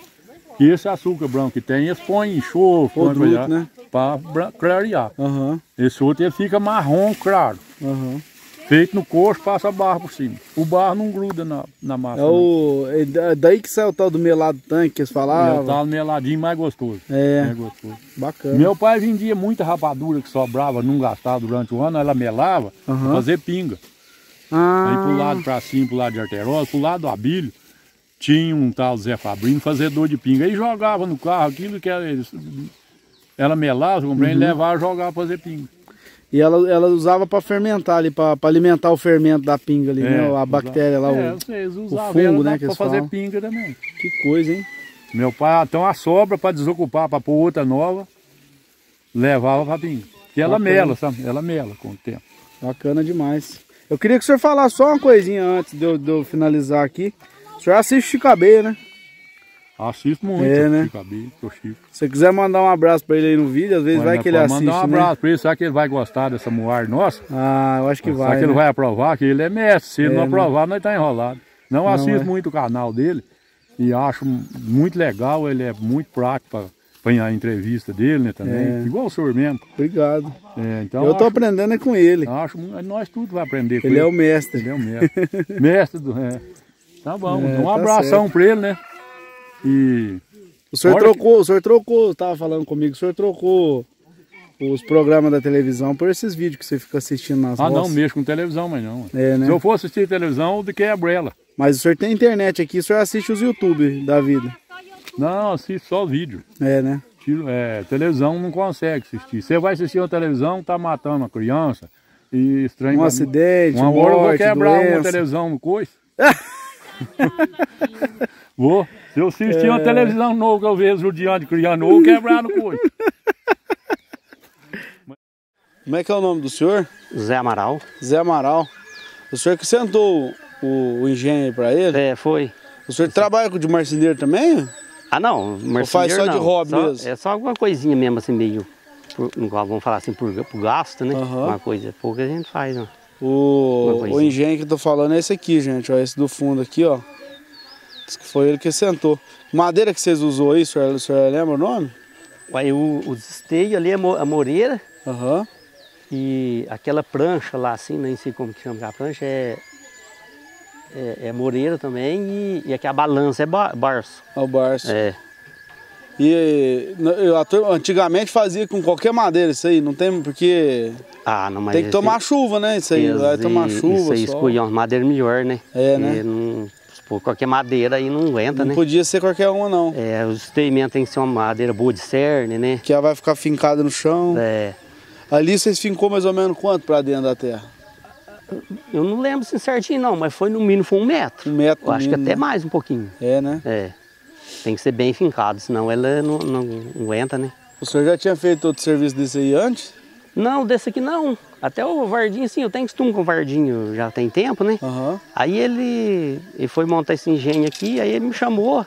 E esse açúcar branco que tem, eles põem enxofre, né? Para clarear. Esse outro ele fica marrom claro. Feito no coxo, passa barro por cima. O barro não gruda na massa. É daí que sai o tal do melado tanque que eles falavam? É o tal do meladinho mais gostoso. É gostoso. Bacana. Meu pai vendia muita rapadura que sobrava, não gastava durante o ano, ela melava pra fazer pinga. Aí pro lado pra cima, pro lado de arterosa, pro lado do abilho, tinha um tal Zé Fabrino, fazedor de pinga. Aí jogava no carro aquilo que ela melava, comprei, levava e jogava pra fazer pinga. E ela usava para fermentar ali, para alimentar o fermento da pinga ali, né? A bactéria lá, o fungo, né? Para fazer pinga também. Que coisa, hein? Meu pai, então a sobra para desocupar, para pôr outra nova, levava para pinga. Porque ela mela, sabe? Ela mela com o tempo. Bacana demais. Eu queria que o senhor falasse só uma coisinha antes de eu finalizar aqui. O senhor assiste Chicabeia, né? Assisto muito, né? Se você quiser mandar um abraço pra ele aí no vídeo, às vezes vai que ele assiste, mandar um abraço pra ele, será que ele vai gostar dessa moar nossa? Ah, eu acho que vai. Será que ele vai aprovar? Que ele é mestre, se ele não aprovar, nós tá enrolado. Não assisto muito o canal dele e acho muito legal, ele é muito prático pra apanhar a entrevista dele, né, também. Igual o senhor mesmo. Obrigado. Então eu tô aprendendo com ele. Acho, nós tudo vai aprender com ele. Ele é o mestre. Ele é o mestre. Mestre do... Tá bom, um abração pra ele, né? E o senhor trocou, eu tava falando comigo, o senhor trocou os programas da televisão por esses vídeos que você fica assistindo nas roças. Ah, não mexo com televisão, mas não. É, né? Se eu for assistir televisão, de que é a brela. Mas o senhor tem internet aqui, o senhor assiste os YouTube da vida. Não, assisto só vídeo. É, né? Televisão não consegue assistir. Você vai assistir uma televisão, tá matando a criança. E estranho. Um acidente, uma morte, hora eu vou quebrar doença. Uma televisão no coice. Vou. Se eu assistir uma televisão nova que eu vejo judiando de criança, vou quebrar no coice. Como é que é o nome do senhor? Zé Amaral. Zé Amaral. O senhor que sentou o engenho para ele? É, foi. O senhor trabalha de marceneiro também? Ah, não. Marceneiro, ou faz só não. De hobby só, mesmo? É só alguma coisinha mesmo, assim, meio... vamos falar assim, por gasto, né? Uhum. Uma coisa pouca a gente faz, né? O engenho que eu tô falando é esse aqui, gente, ó. Esse do fundo aqui, ó. Diz que foi ele que sentou. Madeira que vocês usou aí, o senhor lembra o nome? Aí os esteios ali, a moreira. Aham. Uhum. E aquela prancha lá, assim, nem sei como que chama a prancha, é moreira também. E aqui a balança é barço. É o barço. É. E antigamente fazia com qualquer madeira isso aí, não tem porque... Ah, não, mas tem que tomar chuva, né? Isso aí, vai tomar chuva. Isso aí escolher uma madeira melhor, né? É, né? Não, qualquer madeira aí não aguenta, né? Não podia ser qualquer uma, não. É, o estreimento tem que ser uma madeira boa de cerne, né? Que ela vai ficar fincada no chão. É. Ali vocês fincou mais ou menos quanto pra dentro da terra? Eu não lembro assim certinho, não, mas foi no mínimo foi 1 metro. 1 metro. Eu acho que até mais um pouquinho. É, né? É. Tem que ser bem fincado, senão ela não aguenta, né? O senhor já tinha feito outro serviço desse aí antes? Não, desse aqui não. Até o Vardinho, sim, eu tenho costume com o Vardinho já tem tempo, né? Uhum. Aí ele foi montar esse engenho aqui, aí ele me chamou.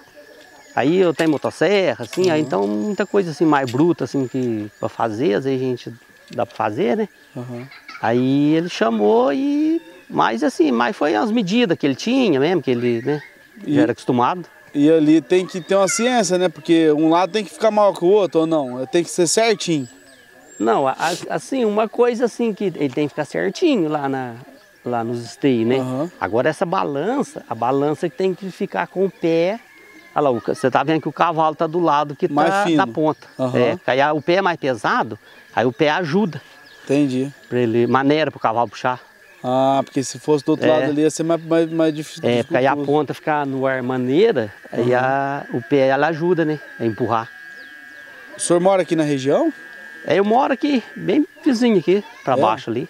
Aí eu tenho motosserra, assim, uhum. Aí então muita coisa assim mais bruta, assim, que pra fazer, às vezes a gente dá pra fazer, né? Uhum. Aí ele chamou e... Mas assim, mas foi as medidas que ele tinha mesmo, que ele, né? Já era acostumado. E ali tem que ter uma ciência, né? Porque um lado tem que ficar maior que o outro ou não? Tem que ser certinho. Não, assim, uma coisa assim que ele tem que ficar certinho lá nos esteios, né? Uhum. Agora essa balança, a balança que tem que ficar com o pé. Olha lá, você tá vendo que o cavalo tá do lado que tá na ponta. Uhum. É, aí o pé é mais pesado, aí o pé ajuda. Entendi. Pra ele, maneira pro cavalo puxar. Ah, porque se fosse do outro lado ali ia ser mais difícil. É, porque aí a ponta fica no ar maneira, uhum. Aí o pé ela ajuda, né, a empurrar. O senhor mora aqui na região? É, eu moro aqui, bem vizinho aqui, pra baixo ali.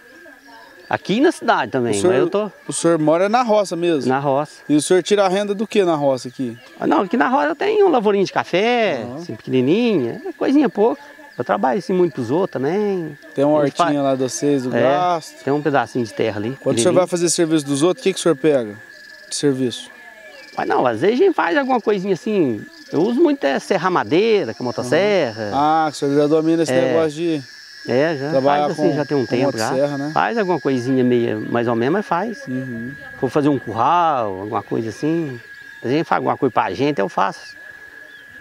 Aqui na cidade também, mas eu tô... O senhor mora na roça mesmo? Na roça. E o senhor tira a renda do que na roça aqui? Ah, não, aqui na roça tem um lavourinho de café, uhum. Assim, pequenininha, coisinha pouca. Eu trabalho assim muito pros outros também. Tem uma hortinha lá de vocês, do gasto. Tem um pedacinho de terra ali. Quando o senhor vai fazer serviço dos outros, o que o senhor pega de serviço? Mas não, às vezes a gente faz alguma coisinha assim. Eu uso muito serrar madeira, com a motosserra. Uhum. Ah, o senhor já domina esse negócio de... É, já trabalhar faz assim, já tem um tempo já. Né? Faz alguma coisinha meio, mais ou menos, mas faz. Uhum. Vou fazer um curral, alguma coisa assim. A gente faz alguma coisa pra gente, eu faço.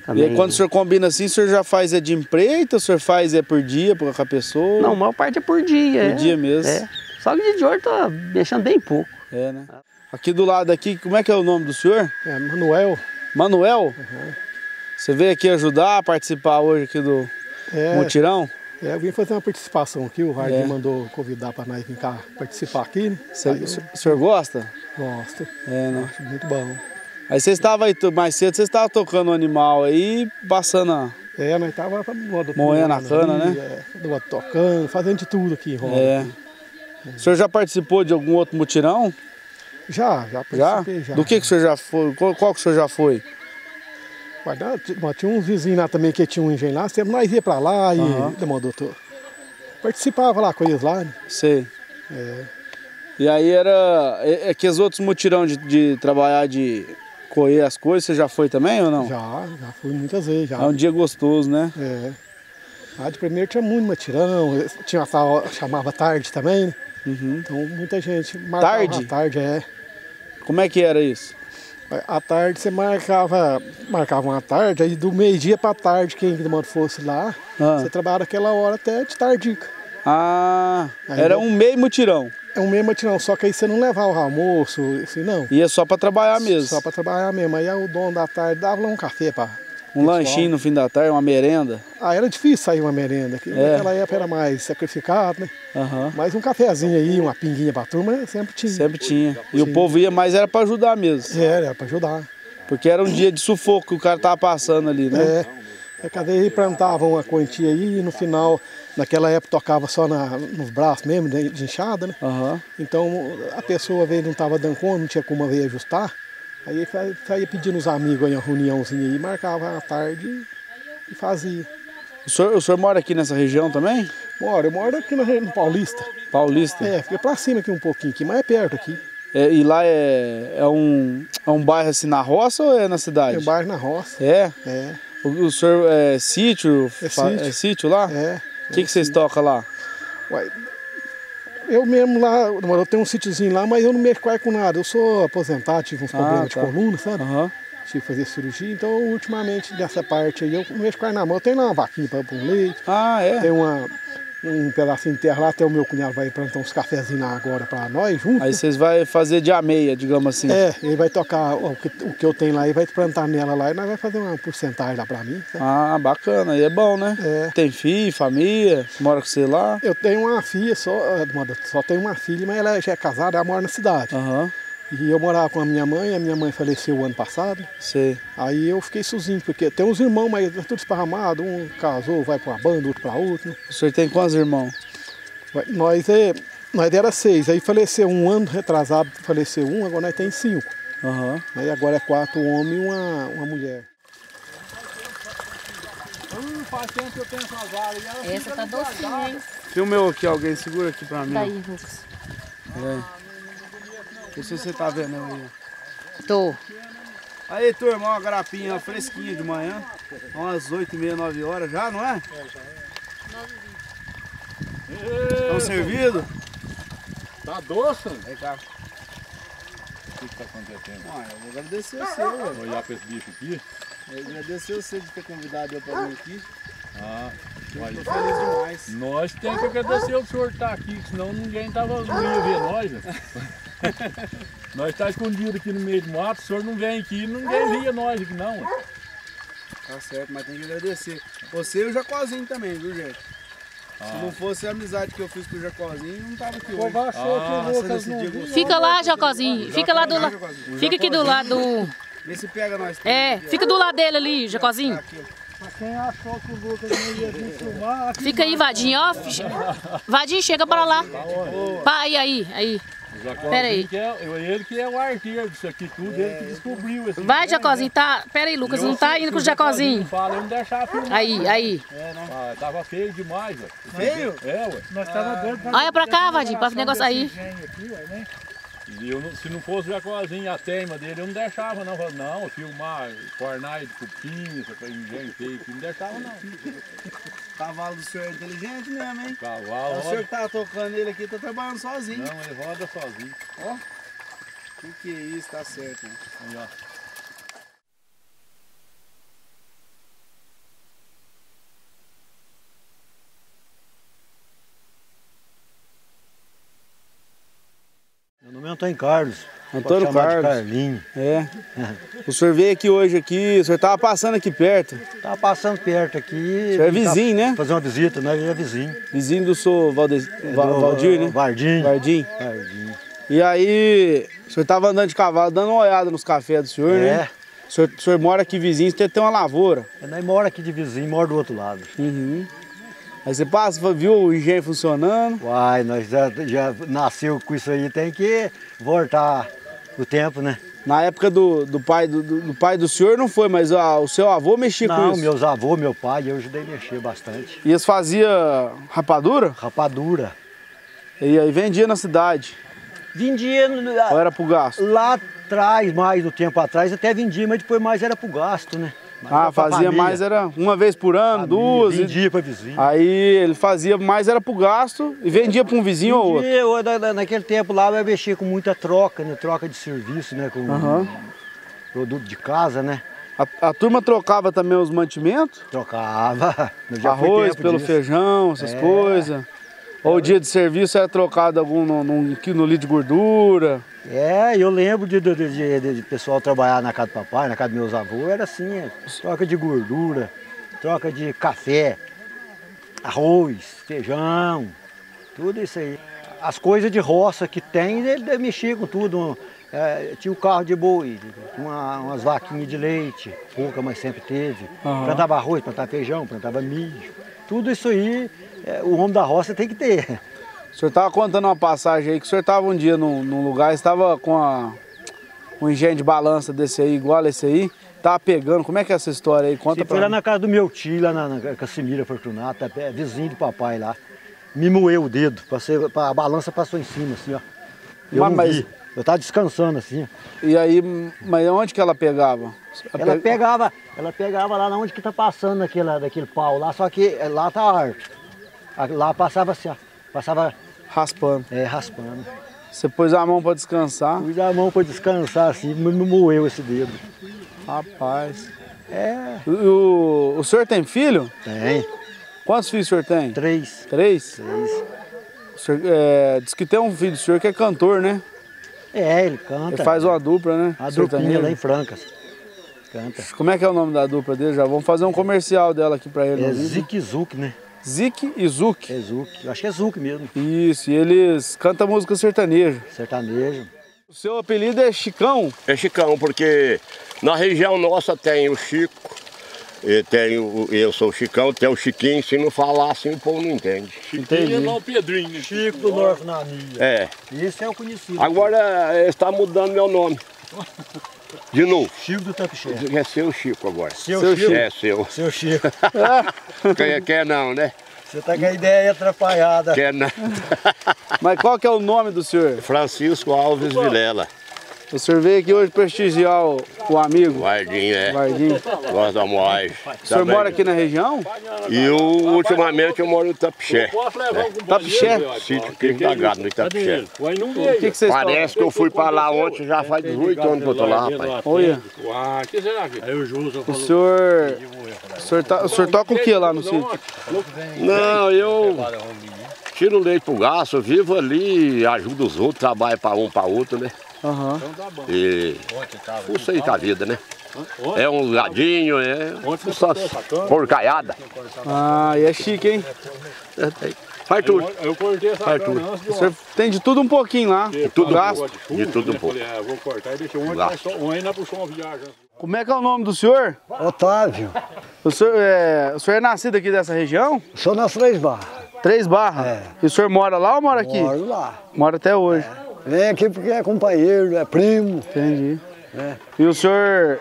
Também. E aí, quando o senhor combina assim, o senhor já faz de empreita, o senhor faz por dia, por a pessoa? Não, a maior parte é por dia. Por dia mesmo. É. Só que de hoje tá mexendo bem pouco. É, né? Aqui do lado, aqui, como é que é o nome do senhor? É, Manuel. Manuel? Uhum. Você veio aqui ajudar a participar hoje aqui do mutirão? É, eu vim fazer uma participação aqui, o Raidinho mandou convidar para nós vir cá participar aqui, né? O senhor gosta? Gosto. É, né? Acho muito bom. Aí vocês estavam aí mais cedo, vocês estavam tocando o animal aí, passando a... É, nós estávamos moendo a cana, ali, né? É, tocando, fazendo de tudo aqui em Roma. É. O senhor já participou de algum outro mutirão? Já participei. Já? Do que o senhor já foi? Qual que o senhor já foi? Mas, tinha uns vizinhos lá também que tinha um engenho lá, sempre nós ia pra lá e demandou tudo. Participava lá com eles lá, né? Sei. É. E aí era... É que os outros mutirão de trabalhar de... Correr as coisas, você já foi também ou não? Já fui muitas vezes, já. É um dia gostoso, né? É. Lá de primeiro tinha muito matirão, tinha uma chamava tarde também, né? Uhum. Então muita gente marcava. Tarde? Tarde, Como é que era isso? À tarde você marcava uma tarde, aí do meio-dia pra tarde, quem demanda fosse lá, você trabalhava aquela hora até de tardica. Ah, aí era um meio mutirão. É um meio matinão, só que aí você não levava o almoço, assim, não. Ia só para trabalhar mesmo. Só para trabalhar mesmo. Aí o dono da tarde dava lá um café para Um lanchinho no fim da tarde, uma merenda. Ah, era difícil sair uma merenda, que naquela época era mais sacrificado, né? Uhum. Mas um cafezinho aí, uma pinguinha pra turma, sempre tinha. Sempre tinha. E o povo ia, mas era pra ajudar mesmo. Era pra ajudar. Porque era um dia de sufoco que o cara tava passando ali, né? É, cada vez plantavam uma quantia aí e no final, naquela época tocava só nos braços mesmo, de inchada, né? Uhum. Então a pessoa veio, não tava dando conta, não tinha como veio ajustar. Aí saía pedindo os amigos aí, uma reuniãozinha aí, marcava à tarde e fazia. O senhor mora aqui nessa região também? Moro, eu moro aqui no Paulista. Paulista? É, fica pra cima aqui um pouquinho, aqui, mas é perto aqui. É, e lá é um bairro assim na roça ou é na cidade? É um bairro na roça. É? É. O senhor é sítio? É sítio. É sítio lá? É. O que vocês tocam lá? Uai, eu mesmo lá, eu tenho um sítiozinho lá, mas eu não mexo quase com nada. Eu sou aposentado, tive uns problemas de coluna, sabe? Uhum. Tive que fazer cirurgia, então ultimamente dessa parte aí eu não mexo quase na mão. Eu tenho lá uma vaquinha para pôr leite. Ah, é? Tem um pedacinho de terra lá, até o meu cunhado vai plantar uns cafezinhos lá agora para nós juntos. Aí vocês vão fazer de ameia, digamos assim. É, ele vai tocar o que eu tenho lá e vai plantar nela lá e nós vai fazer uma porcentagem lá para mim. Sabe? Ah, bacana, aí é bom, né? É. Tem filho, família, mora com você lá? Eu tenho uma filha, só tenho uma filha, mas ela já é casada, ela mora na cidade. Uhum. E eu morava com a minha mãe faleceu o ano passado. Sei. Aí eu fiquei sozinho, porque tem uns irmãos, mas tudo esparramado, um casou, vai para uma banda, outro para outra. O senhor tem quantos irmãos? Nós era 6, aí faleceu um ano retrasado, faleceu um, agora nós temos 5. Uhum. Aí agora é 4 homens e uma mulher. Faz tempo que eu tenho essas áreas. Essa tá docinha, hein? Filmeu aqui, alguém segura aqui para mim. Tá aí, Lucas. É. Não sei se você tá vendo aí. Tô. Aí, turma, uma garapinha fresquinha de manhã. Umas 8h30, 9 horas já, não é? É, já é. Estão servidos? Tá doce, né? Vem cá. O que tá acontecendo? Ah, eu vou agradecer você, velho. Vou olhar pra esse bicho aqui. Eu agradecer você de ter convidado eu pra vir aqui. Ah, mas eu tô feliz demais. Nós temos que agradecer o senhor estar aqui, senão ninguém não ia ver nós, velho. Nós está escondido aqui no meio do mato, o senhor não vem aqui, ninguém via nós aqui não. Tá certo, mas tem que agradecer. Você e o Jacozinho também, viu, gente? Se não fosse a amizade que eu fiz com o Jacozinho, não tava aqui hoje. Fica lá, Jacozinho. Fica lá do lado. Fica aqui do lado. Vê se pega nós. É, fica do lado dele ali, Jacozinho. Quem achou que o Lucas não ia vir filmar... Fica aí, Vadinho, ó. Vadinho, chega para lá. Aí. Pera aí. Ele que é o arqueiro disso aqui tudo, ele que descobriu esse. Vai, Jacozinho, tá. Pera aí, Lucas, não tá indo com o Jacozinho. Aí. É, né? Ah, tava feio demais, velho. Feio? É, ué. Nós tava doido pra... Olha pra cá, Vadinho, pra esse negócio aí. E eu, se não fosse o Jacozinho, a teima dele, eu não deixava não. Não, filmar fornais de cupinho, engenho feio, não deixava não. Cavalo do senhor é inteligente mesmo, hein? Cavalo. O senhor que tá tocando ele aqui, tá trabalhando sozinho. Não, ele roda sozinho. Ó, que é isso, tá certo, né? Vamos lá. Meu nome é Antônio Carlos. Antônio Carlos. Carlinho. É. O senhor veio aqui hoje, o senhor estava passando aqui perto. Estava passando perto aqui. O senhor é vizinho, né? Fazer uma visita, né? Ele é vizinho. Vizinho do senhor Valdir, né? Vardim. E aí, o senhor estava andando de cavalo, dando uma olhada nos cafés do senhor, né? O senhor mora aqui vizinho, você tem uma lavoura. Nós mora aqui de vizinho, mora do outro lado. Uhum. Aí você passa, viu o engenho funcionando? Uai, nós já nasceu com isso aí, tem que voltar o tempo, né? Na época do pai do senhor não foi, mas o seu avô mexia com isso? Não, meus avôs, meu pai, eu ajudei a mexer bastante. E eles faziam rapadura? Rapadura. E aí vendia na cidade? Vendia... Ou era pro gasto? Lá atrás, mais do tempo atrás, até vendia, mas depois mais era pro gasto, né? Mas fazia mais, era uma vez por ano, duas. Vendia para vizinho. Aí ele fazia mais, era para o gasto e vendia para um vizinho ou outro. Naquele tempo lá eu mexia com muita troca, né? Troca de serviço, né? Com produto de casa, né? A turma trocava também os mantimentos? Trocava. Arroz pelo feijão, essas coisas. Ou o dia de serviço era trocado algum no litro de gordura. É, eu lembro de pessoal trabalhar na casa do papai, na casa dos meus avôs, era assim, troca de gordura, troca de café, arroz, feijão, tudo isso aí. As coisas de roça que tem, ele mexia com tudo. Tinha o carro de boi, umas vaquinhas de leite, pouca, mas sempre teve. Uhum. Plantava arroz, plantava feijão, plantava milho. Tudo isso aí, o homem da roça tem que ter. O senhor estava contando uma passagem aí, que o senhor estava um dia num lugar, estava com um engenho de balança desse aí, igual a esse aí, estava pegando. Como é que é essa história aí? Conta pra mim. Foi lá na casa do meu tio, lá na Cacimira Fortunata, vizinho do papai lá. Me moeu o dedo, a balança passou em cima, assim, ó. Eu tava descansando assim. E aí, mas onde que ela pegava? Ela pegava lá onde que tá passando daquele pau lá, só que lá tá árvore. Lá passava assim, ó. Passava raspando. É, raspando. Você pôs a mão para descansar? Pus a mão para descansar assim, me moeu esse dedo. Rapaz. É. O senhor tem filho? Tem. Quantos filhos o senhor tem? Três. Três? Três. O senhor, diz que tem um filho do senhor que é cantor, né? É, ele canta. Ele faz uma dupla, né? A duplinha lá em Franca. Canta. Como é que é o nome da dupla dele? Já vamos fazer um comercial dela aqui pra ele. É Zique e Zuki, né? Zique e Zuki? É Zuki. Eu acho que é Zuki mesmo. Isso, e eles cantam música sertaneja. Sertanejo. O seu apelido é Chicão? É Chicão, porque na região nossa tem o Chico, eu sou o Chicão, tem o Chiquinho. Se não falar assim, o povo não entende. Chiquinho é lá o Pedrinho. Chico do Norte na minha. É. Esse é o conhecido. Agora ele está mudando meu nome. De novo. Chico do Itapeché. É seu Chico agora. Seu Chico? É seu. Seu Chico. Quer não, né? Você está com a ideia atrapalhada. Quer não. Mas qual que é o nome do senhor? Francisco Alves Vilela. O senhor veio aqui hoje prestigiar o amigo? Guardinho, é. Guardinho. Gosta mais. O senhor mora aqui na região? E ultimamente eu moro no Itapeché. Itapeché? Sítio Crime da Gado, no Itapeché. Parece que eu fui para lá ontem, já faz 18 anos que eu tô lá, rapaz. Olha. O senhor toca o que lá no sítio? Não, eu... tiro leite pro gasto, eu vivo ali, ajudo os outros, trabalho para outro, né? Uhum. Então tá bom. E fuça aí com a vida, né? É um gadinho, é fuça porcaiada. Ah, e é chique, hein? Faz tudo. Eu cortei essa cana. Você tem de tudo um pouquinho lá. De tudo um pouco. Eu vou cortar e deixar um ainda puxou uma viagem. Como é que é o nome do senhor? Otávio. O senhor é nascido aqui dessa região? Eu sou nas Três Barras. Três Barras? É. E o senhor mora lá ou mora aqui? Moro lá. Mora até hoje. É. Vem aqui porque é companheiro, é primo. Entendi. É. E o senhor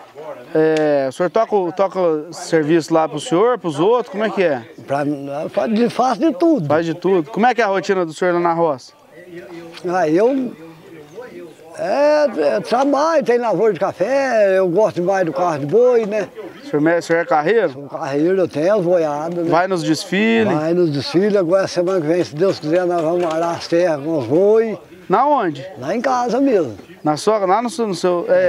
toca serviço lá pro senhor, pros outros? Como é que é? Faz de tudo. Faz de tudo. Como é que é a rotina do senhor lá na roça? Ah, trabalho, tem lavoura de café, eu gosto mais do carro de boi, né? O senhor é carreiro? Sou carreiro, eu tenho as boiadas. Né? Vai nos desfiles? Vai nos desfiles, agora semana que vem, se Deus quiser, nós vamos arar as terras com os boi. Na onde? Lá em casa mesmo. Na sua, lá no seu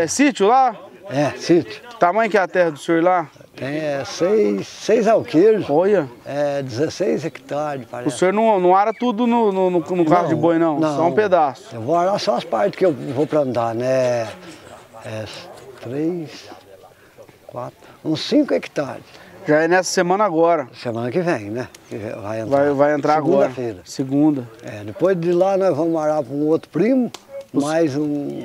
sítio lá? É, sítio. Que tamanho que é a terra do senhor lá? Tem seis alqueiros. Olha. É 16 hectares, parece. O senhor não ara tudo no carro de boi, não? Só um pedaço? Eu vou arar só as partes que eu vou plantar, né? É 3, 4, uns 5 hectares. Já é nessa semana agora. Semana que vem, né? Vai entrar agora. Segunda-feira. Segunda. É, depois de lá nós vamos arar para um outro primo, mais uns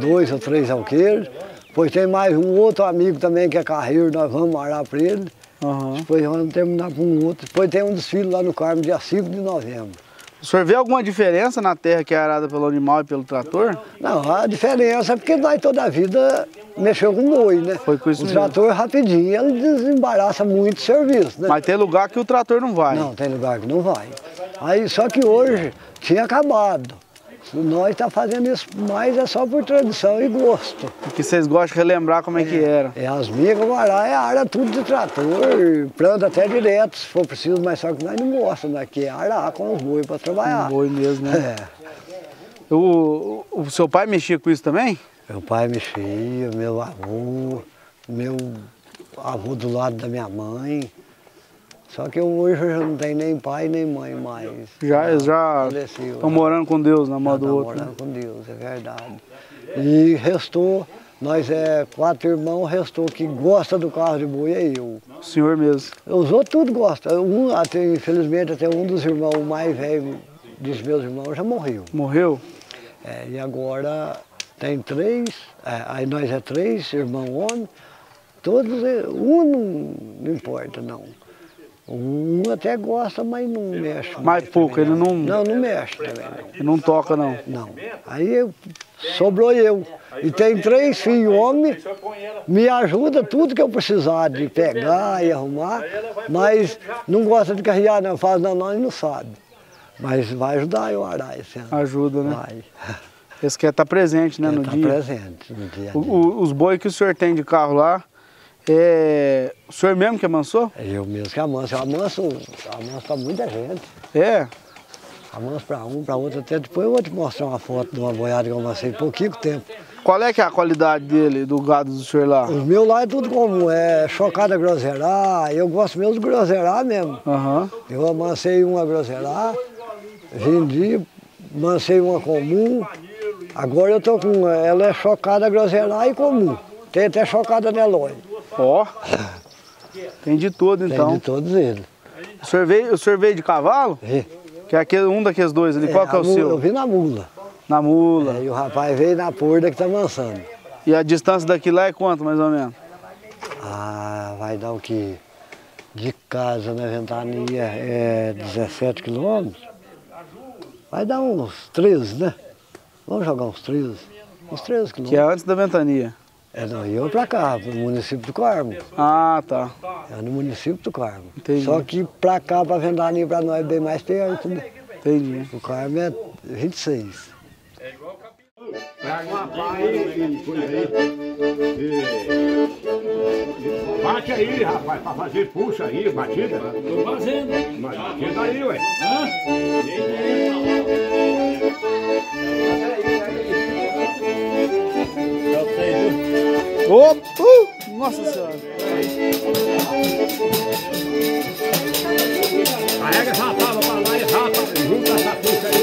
2 ou 3 alqueiros. Depois tem mais um outro amigo também que é carreiro, nós vamos arar para ele. Uhum. Depois vamos terminar para um outro. Depois tem um desfile lá no Carmo, dia 5 de novembro. O senhor vê alguma diferença na terra que é arada pelo animal e pelo trator? Não, a diferença é porque nós toda a vida mexeu com boi, né? Foi com isso mesmo. O trator rapidinho, ele desembaraça muito o serviço, né? Mas tem lugar que o trator não vai. Não, tem lugar que não vai. Aí, só que hoje tinha acabado. Nós tá fazendo isso, mas é só por tradição e gosto. Porque vocês gostam de relembrar como é que era. É, as minhas guará é ara tudo de trator, planta até direto, se for preciso, mas só que nós não gostamos, né? Que é arar com os boi para trabalhar. Com boi mesmo, né? É. O seu pai mexia com isso também? Meu pai mexia, meu avô do lado da minha mãe. Só que hoje eu já não tenho nem pai nem mãe mais. Já estão morando com Deus na mão do outro. Morando, né? Com Deus, é verdade. E restou, nós é quatro irmãos, restou que gosta do carro de boi é eu. O senhor mesmo. Os outros tudo gostam. Infelizmente até um dos irmãos mais velho dos meus irmãos já morreu. Morreu? É, e agora tem três, aí nós é três, irmão homem, todos, não importa não. Um até gosta, mas não mexe. Mais pouco, ele não... Não mexe também. Não. Ele não toca, não? Não. Aí sobrou eu. E tem três filhos homens, me ajuda tudo que eu precisar de pegar e arrumar, mas não gosta de carregar, não faz não e não sabe. Mas vai ajudar eu a arar esse ano. Ajuda, né? Vai. Esse quer estar presente, né, no dia? Está presente no dia. Os boi que o senhor tem de carro lá, o senhor mesmo que amansou? Eu mesmo que amanso. Eu amanso para muita gente. É? Amanso para um, para outro. Até depois eu vou te mostrar uma foto de uma boiada que eu amansei por pouquinho tempo. Qual é que é a qualidade dele, do gado do senhor lá? O meu lá é tudo comum. É chocada groserá. Eu gosto mesmo de groserá mesmo. Uhum. Eu amansei uma groserá, vendi, amansei uma comum. Agora eu tô com ela é chocada groserá e comum. Tem até chocada Nelore. Ó, tem de todo então. Tem de todos eles. O senhor veio de cavalo? É. Que é um daqueles dois ali, qual que é o seu? Eu vi na mula. Na mula. E o rapaz veio na porta que tá amansando. E a distância daqui lá é quanto mais ou menos? Ah, vai dar o quê? De casa na Ventania é 17 quilômetros. Vai dar uns 13, né? Vamos jogar uns 13. Uns 13 quilômetros. Que é antes da Ventania. Não, eu para cá, para o município do Carmo. Ah, tá. É no município do Carmo. Entendi. Só que para cá, para Ventania, para nós é bem mais perto, né? Entendi. O Carmo é 26. É igual o capítulo. Pega uma pá e põe aí. Bate aí, rapaz, para fazer puxa aí, batida. Tô fazendo. Mas batida aí, ué. Hã? Opa! Nossa senhora! Carrega essa tábua pra lá e rapa, junta essa puxa aí.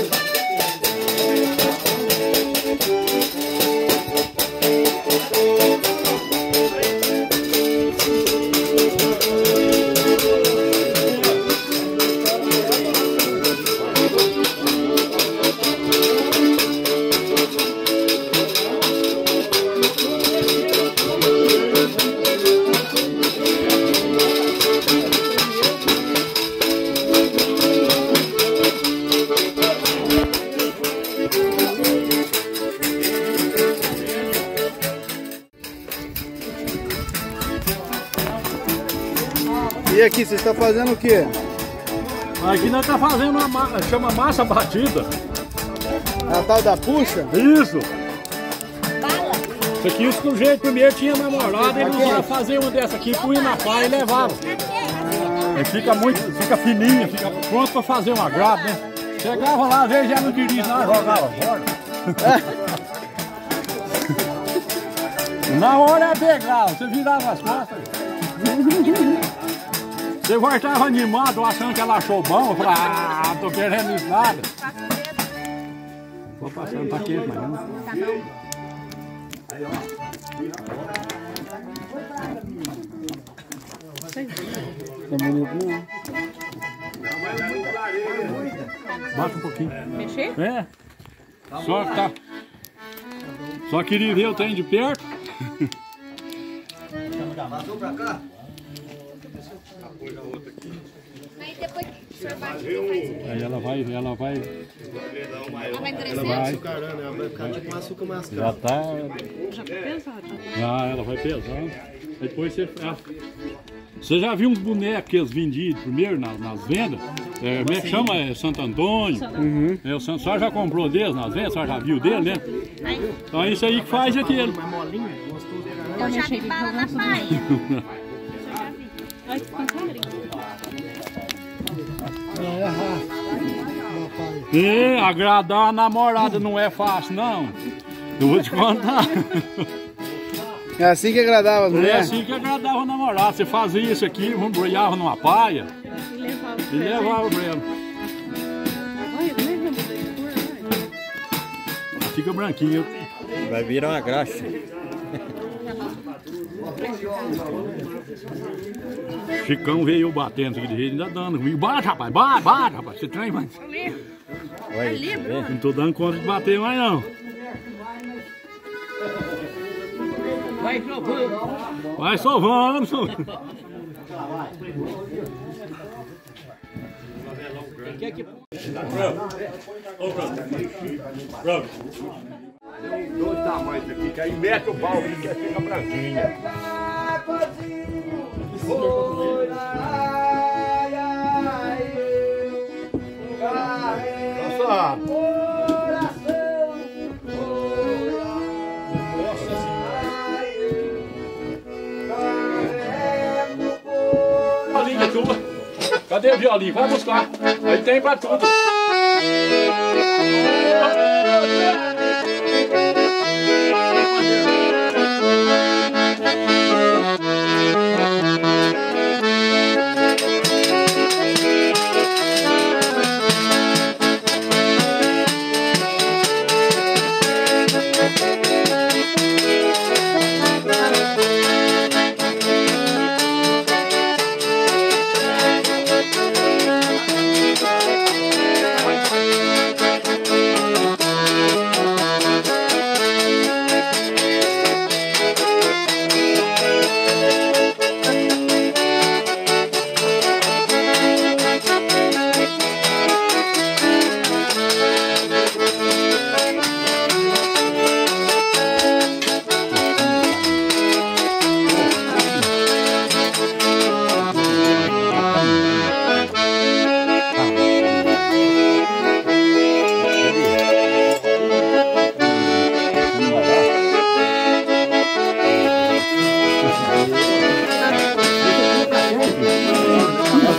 Aqui, vocês estão fazendo o quê? Aqui nós estamos fazendo uma massa, chama massa batida. A tal da puxa? Isso! Isso aqui, isso que o jeito primeiro tinha namorado, eles iam fazer uma dessa aqui, punha na palha e levavam. Aí fica muito, fica fininha, fica pronto para fazer uma grava, né? Chegava lá, às vezes já não dirige nada, jogava fora. Na hora é pegar, você virava as costas. Você voltava animado, achando que ela achou bom, eu falei, não tô querendo isso nada. Vou passando, tá quente, mas não. Tá bonito, não? Bota um pouquinho. Mexer? É. Só que tá... Só queria ver o trem de perto. Passou pra cá? Aí depois que o senhor bate, aí ela vai. Ela vai açucarando, ela vai ficar tipo um açúcar mascavo. Já tá. Já pesada. Ah, ela vai pesando. Aí depois você. Você já viu uns bonecos que eles vendiam primeiro nas vendas? Como é que chama? É Santo Antônio. Uhum. É, o senhor já comprou deles nas vendas? O senhor já viu dele, né? Então é isso aí que faz aquele. Eu já vi bala na faia. E agradar a namorada não é fácil, não. Eu vou te contar. É assim que agradava a namorada. Você fazia isso aqui, embrulhava numa paia, E levava o prêmio. Olha, como é que vai mudar de cor, olha. Fica branquinho. Vai virar uma graxa. Chicão veio batendo aqui de jeito, ainda dando comigo. Bate, rapaz, bate, rapaz. Você trem, mas... Ali, Bruno. Não tô dando conta de bater mais, não. Vai sovando, tem dois tamanhos aqui, que aí mete o pau, que fica branquinha. Nossa! Cadê o violinho? Vai buscar. Aí tem pra tudo.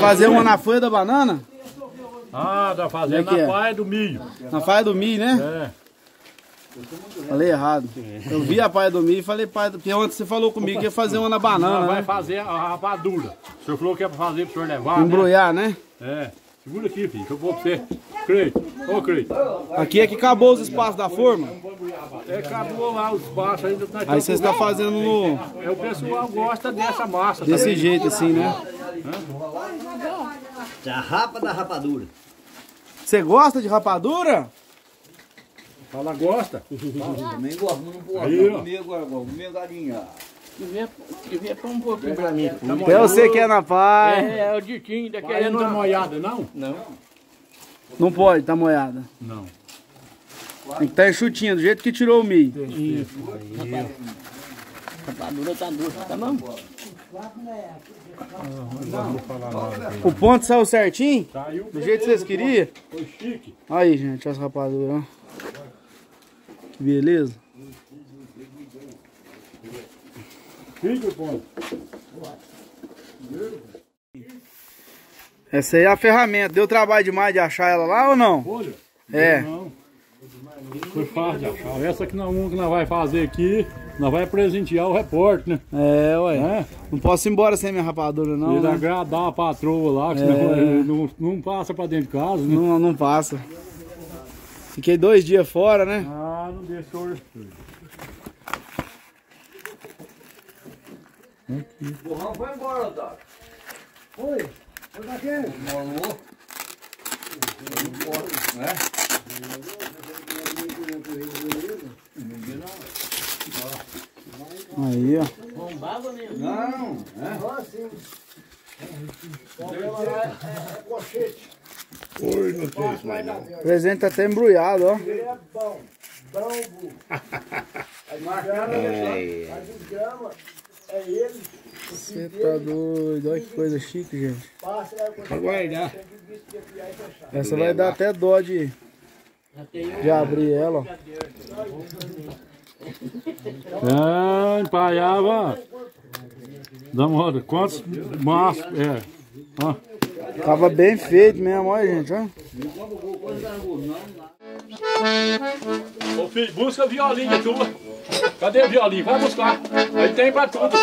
Fazer uma na folha da banana? Ah, tá fazendo na palha do milho. Na palha do milho, né? É. Falei errado. Eu vi a palha do milho e falei palha do... Porque ontem você falou comigo que ia fazer uma na banana, né? Vai fazer a rapadura. O senhor falou que ia fazer pro senhor levar, embrulhar, né? É. Segura aqui, filho, que eu vou pra você. Creio. Ô, creio. Aqui é que acabou os espaços da forma? É, acabou lá os espaços ainda. Aí você está fazendo no... É, o pessoal gosta dessa massa. Desse tá jeito assim, né? É a rapa da rapadura. Você gosta de rapadura? Fala, gosta. Também gosto, não gosto. Comer agora, comer galinha. Se vier pra um pouquinho pra mim. Até você que é na paz. É, o ditinho daqui. Pai, não tá molhada, não? Não. Não pode tá moiada. Não. Tem que tá enxutinha, do jeito que tirou o milho. Isso. Rapadura tá dura, tá bom? Não vou falar nada. O ponto saiu certinho? Saiu do jeito que vocês queriam? Foi chique. Aí, gente, as rapaduras. Que beleza. Chique o ponto. Essa aí é a ferramenta. Deu trabalho demais de achar ela lá ou não? Olha, é. Não. Foi fácil de achar. Essa que nós vai fazer aqui. Nós vai presentear o repórter, né? É, ué. É? Não posso ir embora sem minha rapadura, não. Ele agradar a patroa lá, que é. Senão não passa pra dentro de casa, né? Não passa. Fiquei 2 dias fora, né? Ah, não deixou. O burrão foi embora, Otávio. Oi, foi daqui. Morou. Não. Aí, ó. Bombava mesmo? Não, é só assim. É cochete. Oi, não tem isso mais não. O presente tá até embrulhado, ó. É bom. Bambu. As gramas é ele. Você tá doido. Olha que coisa chique, gente. Pra guardar. Essa vai dar até dó de abrir ela, ó. É, empalhava. Dá uma roda. Quantos maços? É. Ó. Tava bem feito mesmo, olha, gente. Ó. Ô filho, busca a violinha tua. Cadê a violinha? Vai buscar. Aí tem pra tudo.